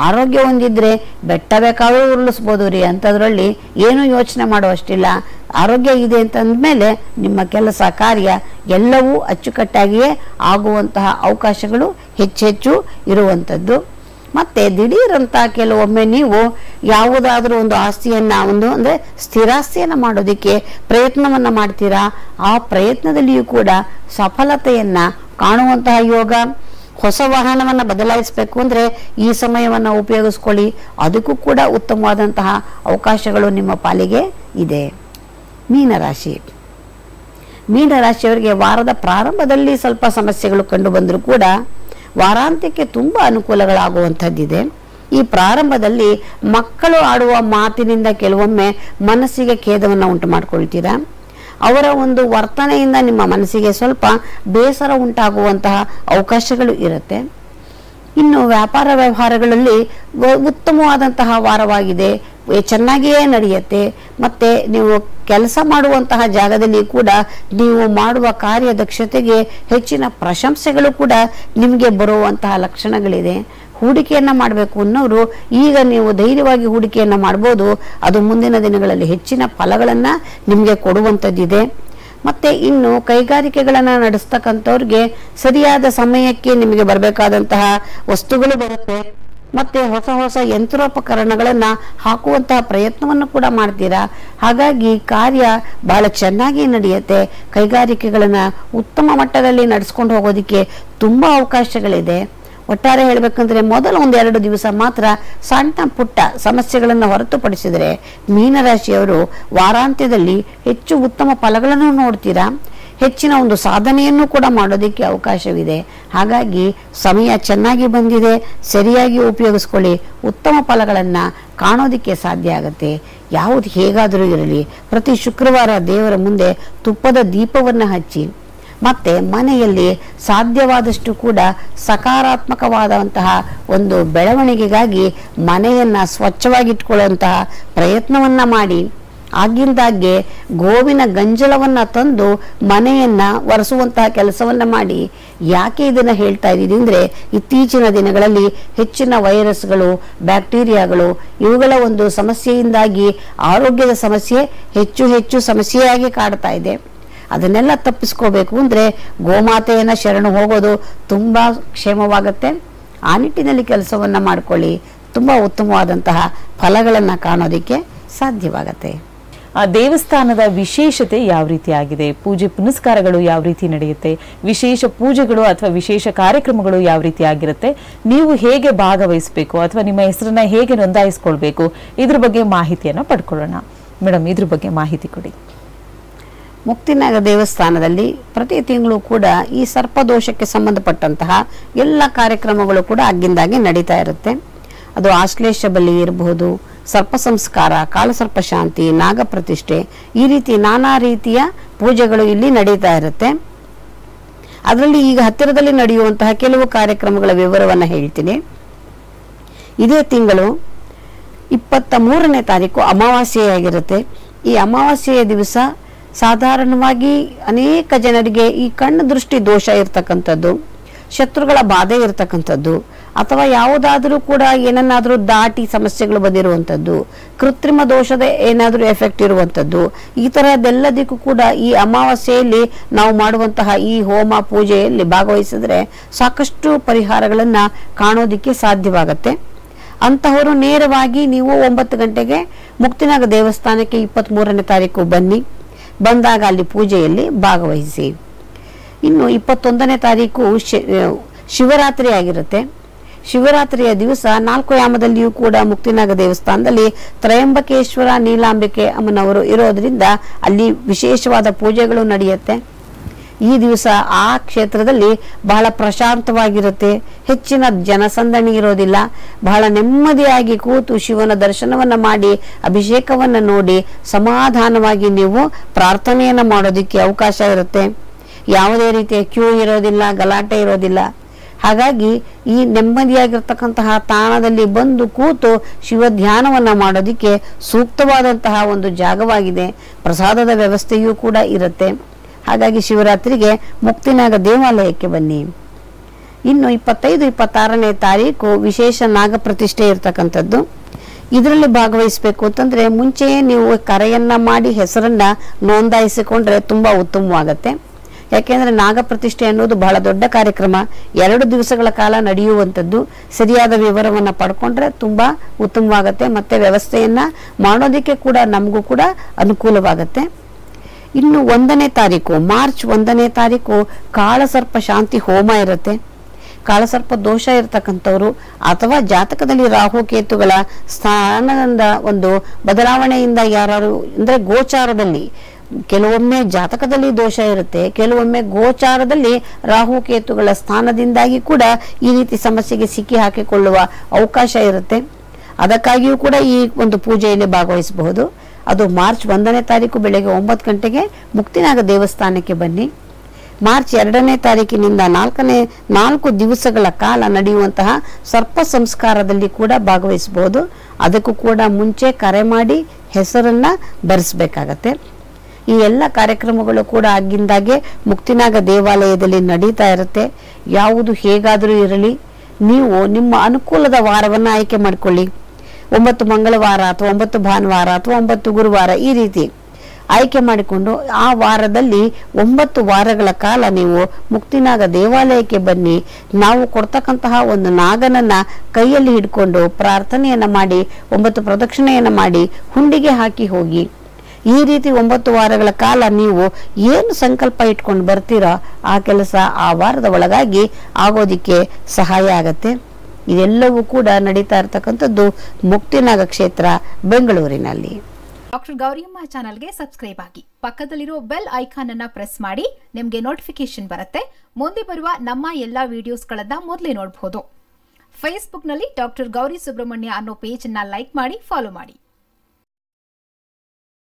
ಆರೋಗ್ಯ ಒಂದಿದ್ದರೆ ಬೆಟ್ಟ ಬೇಕಾದರೂ ಉರುಳಿಸ್ಬೋದು ರೀ, ಅಂಥದ್ರಲ್ಲಿ ಏನೂ ಯೋಚನೆ ಮಾಡುವಷ್ಟಿಲ್ಲ. ಆರೋಗ್ಯ ಇದೆ ಅಂತಂದಮೇಲೆ ನಿಮ್ಮ ಕೆಲಸ ಕಾರ್ಯ ಎಲ್ಲವೂ ಅಚ್ಚುಕಟ್ಟಾಗಿಯೇ ಆಗುವಂತಹ ಅವಕಾಶಗಳು ಹೆಚ್ಚೆಚ್ಚು ಇರುವಂಥದ್ದು. ಮತ್ತು ದಿಢೀರಂತ ಕೆಲವೊಮ್ಮೆ ನೀವು ಯಾವುದಾದ್ರೂ ಒಂದು ಆಸ್ತಿಯನ್ನು ಒಂದು ಅಂದರೆ ಸ್ಥಿರಾಸ್ತಿಯನ್ನು ಮಾಡೋದಕ್ಕೆ ಪ್ರಯತ್ನವನ್ನು ಮಾಡ್ತೀರಾ, ಆ ಪ್ರಯತ್ನದಲ್ಲಿಯೂ ಕೂಡ ಸಫಲತೆಯನ್ನು ಕಾಣುವಂತಹ ಯೋಗ. ಹೊಸ ವಾಹನವನ್ನು ಬದಲಾಯಿಸಬೇಕು ಅಂದರೆ ಈ ಸಮಯವನ್ನು ಉಪಯೋಗಿಸ್ಕೊಳ್ಳಿ, ಅದಕ್ಕೂ ಕೂಡ ಉತ್ತಮವಾದಂತಹ ಅವಕಾಶಗಳು ನಿಮ್ಮ ಪಾಲಿಗೆ ಇದೆ. ಮೀನರಾಶಿ. ಮೀನರಾಶಿಯವರಿಗೆ ವಾರದ ಪ್ರಾರಂಭದಲ್ಲಿ ಸ್ವಲ್ಪ ಸಮಸ್ಯೆಗಳು ಕಂಡು ಬಂದರೂ ಕೂಡ ವಾರಾಂತ್ಯಕ್ಕೆ ತುಂಬಾ ಅನುಕೂಲಗಳಾಗುವಂತಹದ್ದಿದೆ. ಈ ಪ್ರಾರಂಭದಲ್ಲಿ ಮಕ್ಕಳು ಆಡುವ ಮಾತಿನಿಂದ ಕೆಲವೊಮ್ಮೆ ಮನಸ್ಸಿಗೆ ಖೇದವನ್ನು ಉಂಟು ಮಾಡಿಕೊಳ್ತೀರಾ. ಅವರ ಒಂದು ವರ್ತನೆಯಿಂದ ನಿಮ್ಮ ಮನಸ್ಸಿಗೆ ಸ್ವಲ್ಪ ಬೇಸರ ಉಂಟಾಗುವಂತಹ ಅವಕಾಶಗಳು ಇರುತ್ತೆ. ಇನ್ನು ವ್ಯಾಪಾರ ವ್ಯವಹಾರಗಳಲ್ಲಿ ಉತ್ತಮವಾದಂತಹ ವಾರವಾಗಿದೆ, ಚೆನ್ನಾಗಿಯೇ ನಡೆಯುತ್ತೆ. ಮತ್ತು ನೀವು ಕೆಲಸ ಮಾಡುವಂತಹ ಜಾಗದಲ್ಲಿ ಕೂಡ ನೀವು ಮಾಡುವ ಕಾರ್ಯದಕ್ಷತೆಗೆ ಹೆಚ್ಚಿನ ಪ್ರಶಂಸೆಗಳು ಕೂಡ ನಿಮಗೆ ಬರುವಂತಹ ಲಕ್ಷಣಗಳಿದೆ. ಹೂಡಿಕೆಯನ್ನು ಮಾಡಬೇಕು ಅನ್ನೋರು ಈಗ ನೀವು ಧೈರ್ಯವಾಗಿ ಹೂಡಿಕೆಯನ್ನು ಮಾಡ್ಬೋದು. ಅದು ಮುಂದಿನ ದಿನಗಳಲ್ಲಿ ಹೆಚ್ಚಿನ ಫಲಗಳನ್ನು ನಿಮಗೆ ಕೊಡುವಂಥದ್ದಿದೆ. ಮತ್ತು ಇನ್ನು ಕೈಗಾರಿಕೆಗಳನ್ನು ನಡೆಸ್ತಕ್ಕಂಥವ್ರಿಗೆ ಸರಿಯಾದ ಸಮಯಕ್ಕೆ ನಿಮಗೆ ಬರಬೇಕಾದಂತಹ ವಸ್ತುಗಳು ಬರುತ್ತೆ. ಮತ್ತೆ ಹೊಸ ಹೊಸ ಯಂತ್ರೋಪಕರಣಗಳನ್ನು ಹಾಕುವಂತಹ ಪ್ರಯತ್ನವನ್ನು ಕೂಡ ಮಾಡ್ತೀರಾ. ಹಾಗಾಗಿ ಕಾರ್ಯ ಬಹಳ ಚೆನ್ನಾಗಿ ನಡೆಯುತ್ತೆ. ಕೈಗಾರಿಕೆಗಳನ್ನು ಉತ್ತಮ ಮಟ್ಟದಲ್ಲಿ ನಡೆಸ್ಕೊಂಡು ಹೋಗೋದಕ್ಕೆ ತುಂಬ ಅವಕಾಶಗಳಿದೆ. ಒಟ್ಟಾರೆ ಹೇಳಬೇಕಂದ್ರೆ ಮೊದಲ ಒಂದೆರಡು ದಿವಸ ಮಾತ್ರ ಸಣ್ಣ ಪುಟ್ಟ ಸಮಸ್ಯೆಗಳನ್ನು ಹೊರತುಪಡಿಸಿದರೆ ಮೀನರಾಶಿಯವರು ವಾರಾಂತ್ಯದಲ್ಲಿ ಹೆಚ್ಚು ಉತ್ತಮ ಫಲಗಳನ್ನು ನೋಡ್ತೀರಾ. ಹೆಚ್ಚಿನ ಒಂದು ಸಾಧನೆಯನ್ನು ಕೂಡ ಮಾಡೋದಕ್ಕೆ ಅವಕಾಶವಿದೆ. ಹಾಗಾಗಿ ಸಮಯ ಚೆನ್ನಾಗಿ ಬಂದಿದೆ, ಸರಿಯಾಗಿ ಉಪಯೋಗಿಸ್ಕೊಳ್ಳಿ, ಉತ್ತಮ ಫಲಗಳನ್ನು ಕಾಣೋದಕ್ಕೆ ಸಾಧ್ಯ ಆಗುತ್ತೆ. ಯಾವುದು ಹೇಗಾದರೂ ಇರಲಿ, ಪ್ರತಿ ಶುಕ್ರವಾರ ದೇವರ ಮುಂದೆ ತುಪ್ಪದ ದೀಪವನ್ನು ಹಚ್ಚಿ ಮತ್ತು ಮನೆಯಲ್ಲಿ ಸಾಧ್ಯವಾದಷ್ಟು ಕೂಡ ಸಕಾರಾತ್ಮಕವಾದಂತಹ ಒಂದು ಬೆಳವಣಿಗೆಗಾಗಿ ಮನೆಯನ್ನು ಸ್ವಚ್ಛವಾಗಿಟ್ಕೊಳ್ಳುವಂತಹ ಪ್ರಯತ್ನವನ್ನು ಮಾಡಿ. ಆಗಿಂದಾಗ್ಗೆ ಗೋವಿನ ಗಂಜಲವನ್ನು ತಂದು ಮನೆಯನ್ನು ಒರೆಸುವಂತಹ ಕೆಲಸವನ್ನು ಮಾಡಿ. ಯಾಕೆ ಇದನ್ನು ಹೇಳ್ತಾ ಇದ್ದೀನಿ ಅಂದರೆ, ಇತ್ತೀಚಿನ ದಿನಗಳಲ್ಲಿ ಹೆಚ್ಚಿನ ವೈರಸ್ಗಳು, ಬ್ಯಾಕ್ಟೀರಿಯಾಗಳು ಇವುಗಳ ಒಂದು ಸಮಸ್ಯೆಯಿಂದಾಗಿ ಆರೋಗ್ಯದ ಸಮಸ್ಯೆ ಹೆಚ್ಚು ಹೆಚ್ಚು ಸಮಸ್ಯೆಯಾಗಿ ಕಾಡ್ತಾ ಇದೆ. ಅದನ್ನೆಲ್ಲ ತಪ್ಪಿಸ್ಕೋಬೇಕು ಅಂದರೆ ಗೋಮಾತೆಯನ್ನು ಶರಣು ಹೋಗೋದು ತುಂಬ ಕ್ಷೇಮವಾಗುತ್ತೆ. ಆ ನಿಟ್ಟಿನಲ್ಲಿ ಕೆಲಸವನ್ನು ಮಾಡಿಕೊಳ್ಳಿ, ತುಂಬ ಉತ್ತಮವಾದಂತಹ ಫಲಗಳನ್ನು ಕಾಣೋದಕ್ಕೆ ಸಾಧ್ಯವಾಗುತ್ತೆ. ಆ ದೇವಸ್ಥಾನದ ವಿಶೇಷತೆ ಯಾವ ರೀತಿ ಆಗಿದೆ, ಪೂಜೆ ಪುನಸ್ಕಾರಗಳು ಯಾವ ರೀತಿ ನಡೆಯುತ್ತೆ, ವಿಶೇಷ ಪೂಜೆಗಳು ಅಥವಾ ವಿಶೇಷ ಕಾರ್ಯಕ್ರಮಗಳು ಯಾವ ರೀತಿ ಆಗಿರುತ್ತೆ, ನೀವು ಹೇಗೆ ಭಾಗವಹಿಸಬೇಕು ಅಥವಾ ನಿಮ್ಮ ಹೆಸರನ್ನ ಹೇಗೆ ನೋಂದಾಯಿಸ್ಕೊಳ್ಬೇಕು, ಇದ್ರ ಬಗ್ಗೆ ಮಾಹಿತಿಯನ್ನು ಪಡ್ಕೊಳ್ಳೋಣ. ಮೇಡಮ್, ಇದ್ರ ಬಗ್ಗೆ ಮಾಹಿತಿ ಕೊಡಿ. ಮುಕ್ತಿನಾಗ ದೇವಸ್ಥಾನದಲ್ಲಿ ಪ್ರತಿ ತಿಂಗಳು ಕೂಡ ಈ ಸರ್ಪದೋಷಕ್ಕೆ ಸಂಬಂಧಪಟ್ಟಂತಹ ಎಲ್ಲ ಕಾರ್ಯಕ್ರಮಗಳು ಕೂಡ ಆಗಿಂದಾಗೆ ನಡೀತಾ ಇರುತ್ತೆ. ಅದು ಆಶ್ಲೇಷ ಬಲಿ ಇರಬಹುದು, ಸರ್ಪ ಸಂಸ್ಕಾರ, ಕಾಲಸರ್ಪ ಶಾಂತಿ, ನಾಗಪ್ರತಿಷ್ಠೆ, ಈ ರೀತಿ ನಾನಾ ರೀತಿಯ ಪೂಜೆಗಳು ಇಲ್ಲಿ ನಡೀತಾ ಇರುತ್ತೆ. ಅದರಲ್ಲಿ ಈಗ ಹತ್ತಿರದಲ್ಲಿ ನಡೆಯುವಂತಹ ಕೆಲವು ಕಾರ್ಯಕ್ರಮಗಳ ವಿವರವನ್ನು ಹೇಳ್ತೀನಿ. ಇದೇ ತಿಂಗಳು ಇಪ್ಪತ್ತ ಮೂರನೇ ತಾರೀಕು ಅಮಾವಾಸ್ಯೆಯಾಗಿರುತ್ತೆ. ಈ ಅಮಾವಾಸ್ಯೆಯ ದಿವಸ ಸಾಧಾರಣವಾಗಿ ಅನೇಕ ಜನರಿಗೆ ಈ ಕಣ್ಣು ದೃಷ್ಟಿ ದೋಷ ಇರ್ತಕ್ಕಂಥದ್ದು, ಶತ್ರುಗಳ ಬಾಧೆ ಇರ್ತಕ್ಕಂಥದ್ದು, ಅಥವಾ ಯಾವುದಾದರೂ ಕೂಡ ಏನನ್ನಾದರೂ ದಾಟಿ ಸಮಸ್ಯೆಗಳು ಬಂದಿರುವಂಥದ್ದು, ಕೃತ್ರಿಮ ದೋಷದ ಏನಾದರೂ ಎಫೆಕ್ಟ್ ಇರುವಂಥದ್ದು, ಈ ತರಹದ್ದೆಲ್ಲದಕ್ಕೂ ಕೂಡ ಈ ಅಮಾವಾಸ್ಯೆಯಲ್ಲಿ ನಾವು ಮಾಡುವಂತಹ ಈ ಹೋಮ ಪೂಜೆಯಲ್ಲಿ ಭಾಗವಹಿಸಿದ್ರೆ ಸಾಕಷ್ಟು ಪರಿಹಾರಗಳನ್ನು ಕಾಣೋದಕ್ಕೆ ಸಾಧ್ಯವಾಗುತ್ತೆ. ಅಂತಹವರು ನೇರವಾಗಿ ನೀವು ಒಂಬತ್ತು ಗಂಟೆಗೆ ಮುಕ್ತಿನಾಗ ದೇವಸ್ಥಾನಕ್ಕೆ ಇಪ್ಪತ್ತ್ ಮೂರನೇ ತಾರೀಕು ಬನ್ನಿ. ಬಂದಾಗ ಅಲ್ಲಿ ಪೂಜೆಯಲ್ಲಿ ಭಾಗವಹಿಸಿ. ಇನ್ನು ಇಪ್ಪತ್ತೊಂದನೇ ತಾರೀಕು ಶಿವರಾತ್ರಿ ಆಗಿರುತ್ತೆ. ಶಿವರಾತ್ರಿಯ ದಿವಸ ನಾಲ್ಕು ಯಾಮದಲ್ಲಿಯೂ ಕೂಡ ಮುಕ್ತಿನಾಗ ದೇವಸ್ಥಾನದಲ್ಲಿ ತ್ರಯಂಬಕೇಶ್ವರ ನೀಲಾಂಬಿಕೆ ಅಮ್ಮನವರು ಇರೋದರಿಂದ ಅಲ್ಲಿ ವಿಶೇಷವಾದ ಪೂಜೆಗಳು ನಡೆಯುತ್ತೆ. ಈ ದಿವಸ ಆ ಕ್ಷೇತ್ರದಲ್ಲಿ ಬಹಳ ಪ್ರಶಾಂತವಾಗಿರುತ್ತೆ, ಹೆಚ್ಚಿನ ಜನಸಂದಣಿ ಇರೋದಿಲ್ಲ. ಬಹಳ ನೆಮ್ಮದಿಯಾಗಿ ಕೂತು ಶಿವನ ದರ್ಶನವನ್ನು ಮಾಡಿ, ಅಭಿಷೇಕವನ್ನು ನೋಡಿ ಸಮಾಧಾನವಾಗಿ ನೀವು ಪ್ರಾರ್ಥನೆಯನ್ನು ಮಾಡೋದಕ್ಕೆ ಅವಕಾಶ ಇರುತ್ತೆ. ಯಾವುದೇ ರೀತಿಯ ಕ್ಯೂ ಇರೋದಿಲ್ಲ, ಗಲಾಟೆ ಇರೋದಿಲ್ಲ. ಹಾಗಾಗಿ ಈ ನೆಮ್ಮದಿಯಾಗಿರ್ತಕ್ಕಂತಹ ತಾಣದಲ್ಲಿ ಬಂದು ಕೂತು ಶಿವ ಧ್ಯಾನವನ್ನು ಮಾಡೋದಕ್ಕೆ ಸೂಕ್ತವಾದಂತಹ ಒಂದು ಜಾಗವಾಗಿದೆ. ಪ್ರಸಾದದ ವ್ಯವಸ್ಥೆಯೂ ಕೂಡ ಇರುತ್ತೆ. ಹಾಗಾಗಿ ಶಿವರಾತ್ರಿಗೆ ಮುಕ್ತಿನಾಗ ದೇವಾಲಯಕ್ಕೆ ಬನ್ನಿ. ಇನ್ನು ಇಪ್ಪತ್ತೈದು ಇಪ್ಪತ್ತಾರನೇ ತಾರೀಕು ವಿಶೇಷ ನಾಗಪ್ರತಿಷ್ಠೆ ಇರ್ತಕ್ಕಂಥದ್ದು. ಇದರಲ್ಲಿ ಭಾಗವಹಿಸಬೇಕು ಅಂತಂದರೆ ಮುಂಚೆಯೇ ನೀವು ಕರೆಯನ್ನು ಮಾಡಿ ಹೆಸರನ್ನು ನೋಂದಾಯಿಸಿಕೊಂಡ್ರೆ ತುಂಬ ಉತ್ತಮವಾಗತ್ತೆ. ಯಾಕೆಂದರೆ ನಾಗಪ್ರತಿಷ್ಠೆ ಅನ್ನೋದು ಬಹಳ ದೊಡ್ಡ ಕಾರ್ಯಕ್ರಮ, ಎರಡು ದಿವಸಗಳ ಕಾಲ ನಡೆಯುವಂಥದ್ದು. ಸರಿಯಾದ ವಿವರವನ್ನು ಪಡ್ಕೊಂಡ್ರೆ ತುಂಬ ಉತ್ತಮವಾಗುತ್ತೆ, ಮತ್ತು ವ್ಯವಸ್ಥೆಯನ್ನು ಮಾಡೋದಕ್ಕೆ ಕೂಡ ನಮಗೂ ಕೂಡ ಅನುಕೂಲವಾಗುತ್ತೆ. ಇನ್ನು ಒಂದನೇ ತಾರೀಕು ಮಾರ್ಚ್ ಒಂದನೇ ತಾರೀಕು ಕಾಳಸರ್ಪ ಶಾಂತಿ ಹೋಮ ಇರುತ್ತೆ. ಕಾಳಸರ್ಪ ದೋಷ ಇರತಕ್ಕಂಥವ್ರು ಅಥವಾ ಜಾತಕದಲ್ಲಿ ರಾಹುಕೇತುಗಳ ಸ್ಥಾನದ ಒಂದು ಬದಲಾವಣೆಯಿಂದ ಯಾರು ಅಂದರೆ ಗೋಚಾರದಲ್ಲಿ ಕೆಲವೊಮ್ಮೆ ಜಾತಕದಲ್ಲಿ ದೋಷ ಇರುತ್ತೆ, ಕೆಲವೊಮ್ಮೆ ಗೋಚಾರದಲ್ಲಿ ರಾಹು ಕೇತುಗಳ ಸ್ಥಾನದಿಂದಾಗಿ ಕೂಡ ಈ ರೀತಿ ಸಮಸ್ಯೆಗೆ ಸಿಕ್ಕಿ ಹಾಕಿಕೊಳ್ಳುವ ಅವಕಾಶ ಇರುತ್ತೆ. ಅದಕ್ಕಾಗಿಯೂ ಕೂಡ ಈ ಒಂದು ಪೂಜೆಯಲ್ಲಿ ಭಾಗವಹಿಸಬಹುದು. ಅದು ಮಾರ್ಚ್ ಒಂದನೇ ತಾರೀಕು ಬೆಳಗ್ಗೆ ಒಂಬತ್ತು ಗಂಟೆಗೆ ಮುಕ್ತಿನಾಗ ದೇವಸ್ಥಾನಕ್ಕೆ ಬನ್ನಿ. ಮಾರ್ಚ್ ಎರಡನೇ ತಾರೀಕಿನಿಂದ ನಾಲ್ಕನೇ ನಾಲ್ಕು ದಿವಸಗಳ ಕಾಲ ನಡೆಯುವಂತಹ ಸರ್ಪ ಸಂಸ್ಕಾರದಲ್ಲಿ ಕೂಡ ಭಾಗವಹಿಸಬಹುದು. ಅದಕ್ಕೂ ಕೂಡ ಮುಂಚೆ ಕರೆ ಮಾಡಿ ಹೆಸರನ್ನು ಬರೆಸಬೇಕಾಗತ್ತೆ. ಈ ಎಲ್ಲ ಕಾರ್ಯಕ್ರಮಗಳು ಕೂಡ ಆಗಿಂದಾಗೆ ಮುಕ್ತಿನಾಗ ದೇವಾಲಯದಲ್ಲಿ ನಡೀತಾ ಇರುತ್ತೆ. ಯಾವುದು ಹೇಗಾದರೂ ಇರಲಿ, ನೀವು ನಿಮ್ಮ ಅನುಕೂಲದ ವಾರವನ್ನು ಆಯ್ಕೆ ಮಾಡಿಕೊಳ್ಳಿ. ಒಂಬತ್ತು ಮಂಗಳವಾರ ಅಥವಾ ಒಂಬತ್ತು ಭಾನುವಾರ ಅಥವಾ ಒಂಬತ್ತು ಗುರುವಾರ ಈ ರೀತಿ ಆಯ್ಕೆ ಮಾಡಿಕೊಂಡು ಆ ವಾರದಲ್ಲಿ ಒಂಬತ್ತು ವಾರಗಳ ಕಾಲ ನೀವು ಮುಕ್ತಿನಾಗ ದೇವಾಲಯಕ್ಕೆ ಬನ್ನಿ. ನಾವು ಕೊಡ್ತಕ್ಕಂತಹ ಒಂದು ನಾಗನನ್ನು ಕೈಯಲ್ಲಿ ಹಿಡ್ಕೊಂಡು ಪ್ರಾರ್ಥನೆಯನ್ನು ಮಾಡಿ, ಒಂಬತ್ತು ಪ್ರದಕ್ಷಿಣೆಯನ್ನು ಮಾಡಿ, ಹುಂಡಿಗೆ ಹಾಕಿ ಹೋಗಿ. ಈ ರೀತಿ ಒಂಬತ್ತು ವಾರಗಳ ಕಾಲ ನೀವು ಏನು ಸಂಕಲ್ಪ ಇಟ್ಕೊಂಡು ಬರ್ತೀರಾ ಆ ಕೆಲಸ ಆ ವಾರದ ಒಳಗಾಗಿ ಆಗೋದಿಕ್ಕೆ ಸಹಾಯ ಆಗತ್ತೆ. ಇದೆಲ್ಲವೂ ಕೂಡ ನಡೀತಾ ಇರತಕ್ಕಂಥದ್ದು ಮುಕ್ತಿನಾಗ ಕ್ಷೇತ್ರ ಬೆಂಗಳೂರಿನಲ್ಲಿ. ಡಾಕ್ಟರ್ ಗೌರಿಯಮ್ಮ ಚಾನಲ್ಗೆ ಸಬ್ಸ್ಕ್ರೈಬ್ ಆಗಿ, ಪಕ್ಕದಲ್ಲಿರೋ ಬೆಲ್ ಐಕಾನ್ ಅನ್ನ ಪ್ರೆಸ್ ಮಾಡಿ. ನಿಮಗೆ ನೋಟಿಫಿಕೇಶನ್ ಬರುತ್ತೆ. ಮುಂದೆ ಬರುವ ನಮ್ಮ ಎಲ್ಲ ವಿಡಿಯೋಸ್ಗಳನ್ನು ಮೊದಲೇ ನೋಡಬಹುದು. ಫೇಸ್ಬುಕ್ನಲ್ಲಿ ಡಾಕ್ಟರ್ ಗೌರಿ ಸುಬ್ರಹ್ಮಣ್ಯ ಅನ್ನೋ ಪೇಜ್ ಅನ್ನ ಲೈಕ್ ಮಾಡಿ, ಫಾಲೋ ಮಾಡಿ.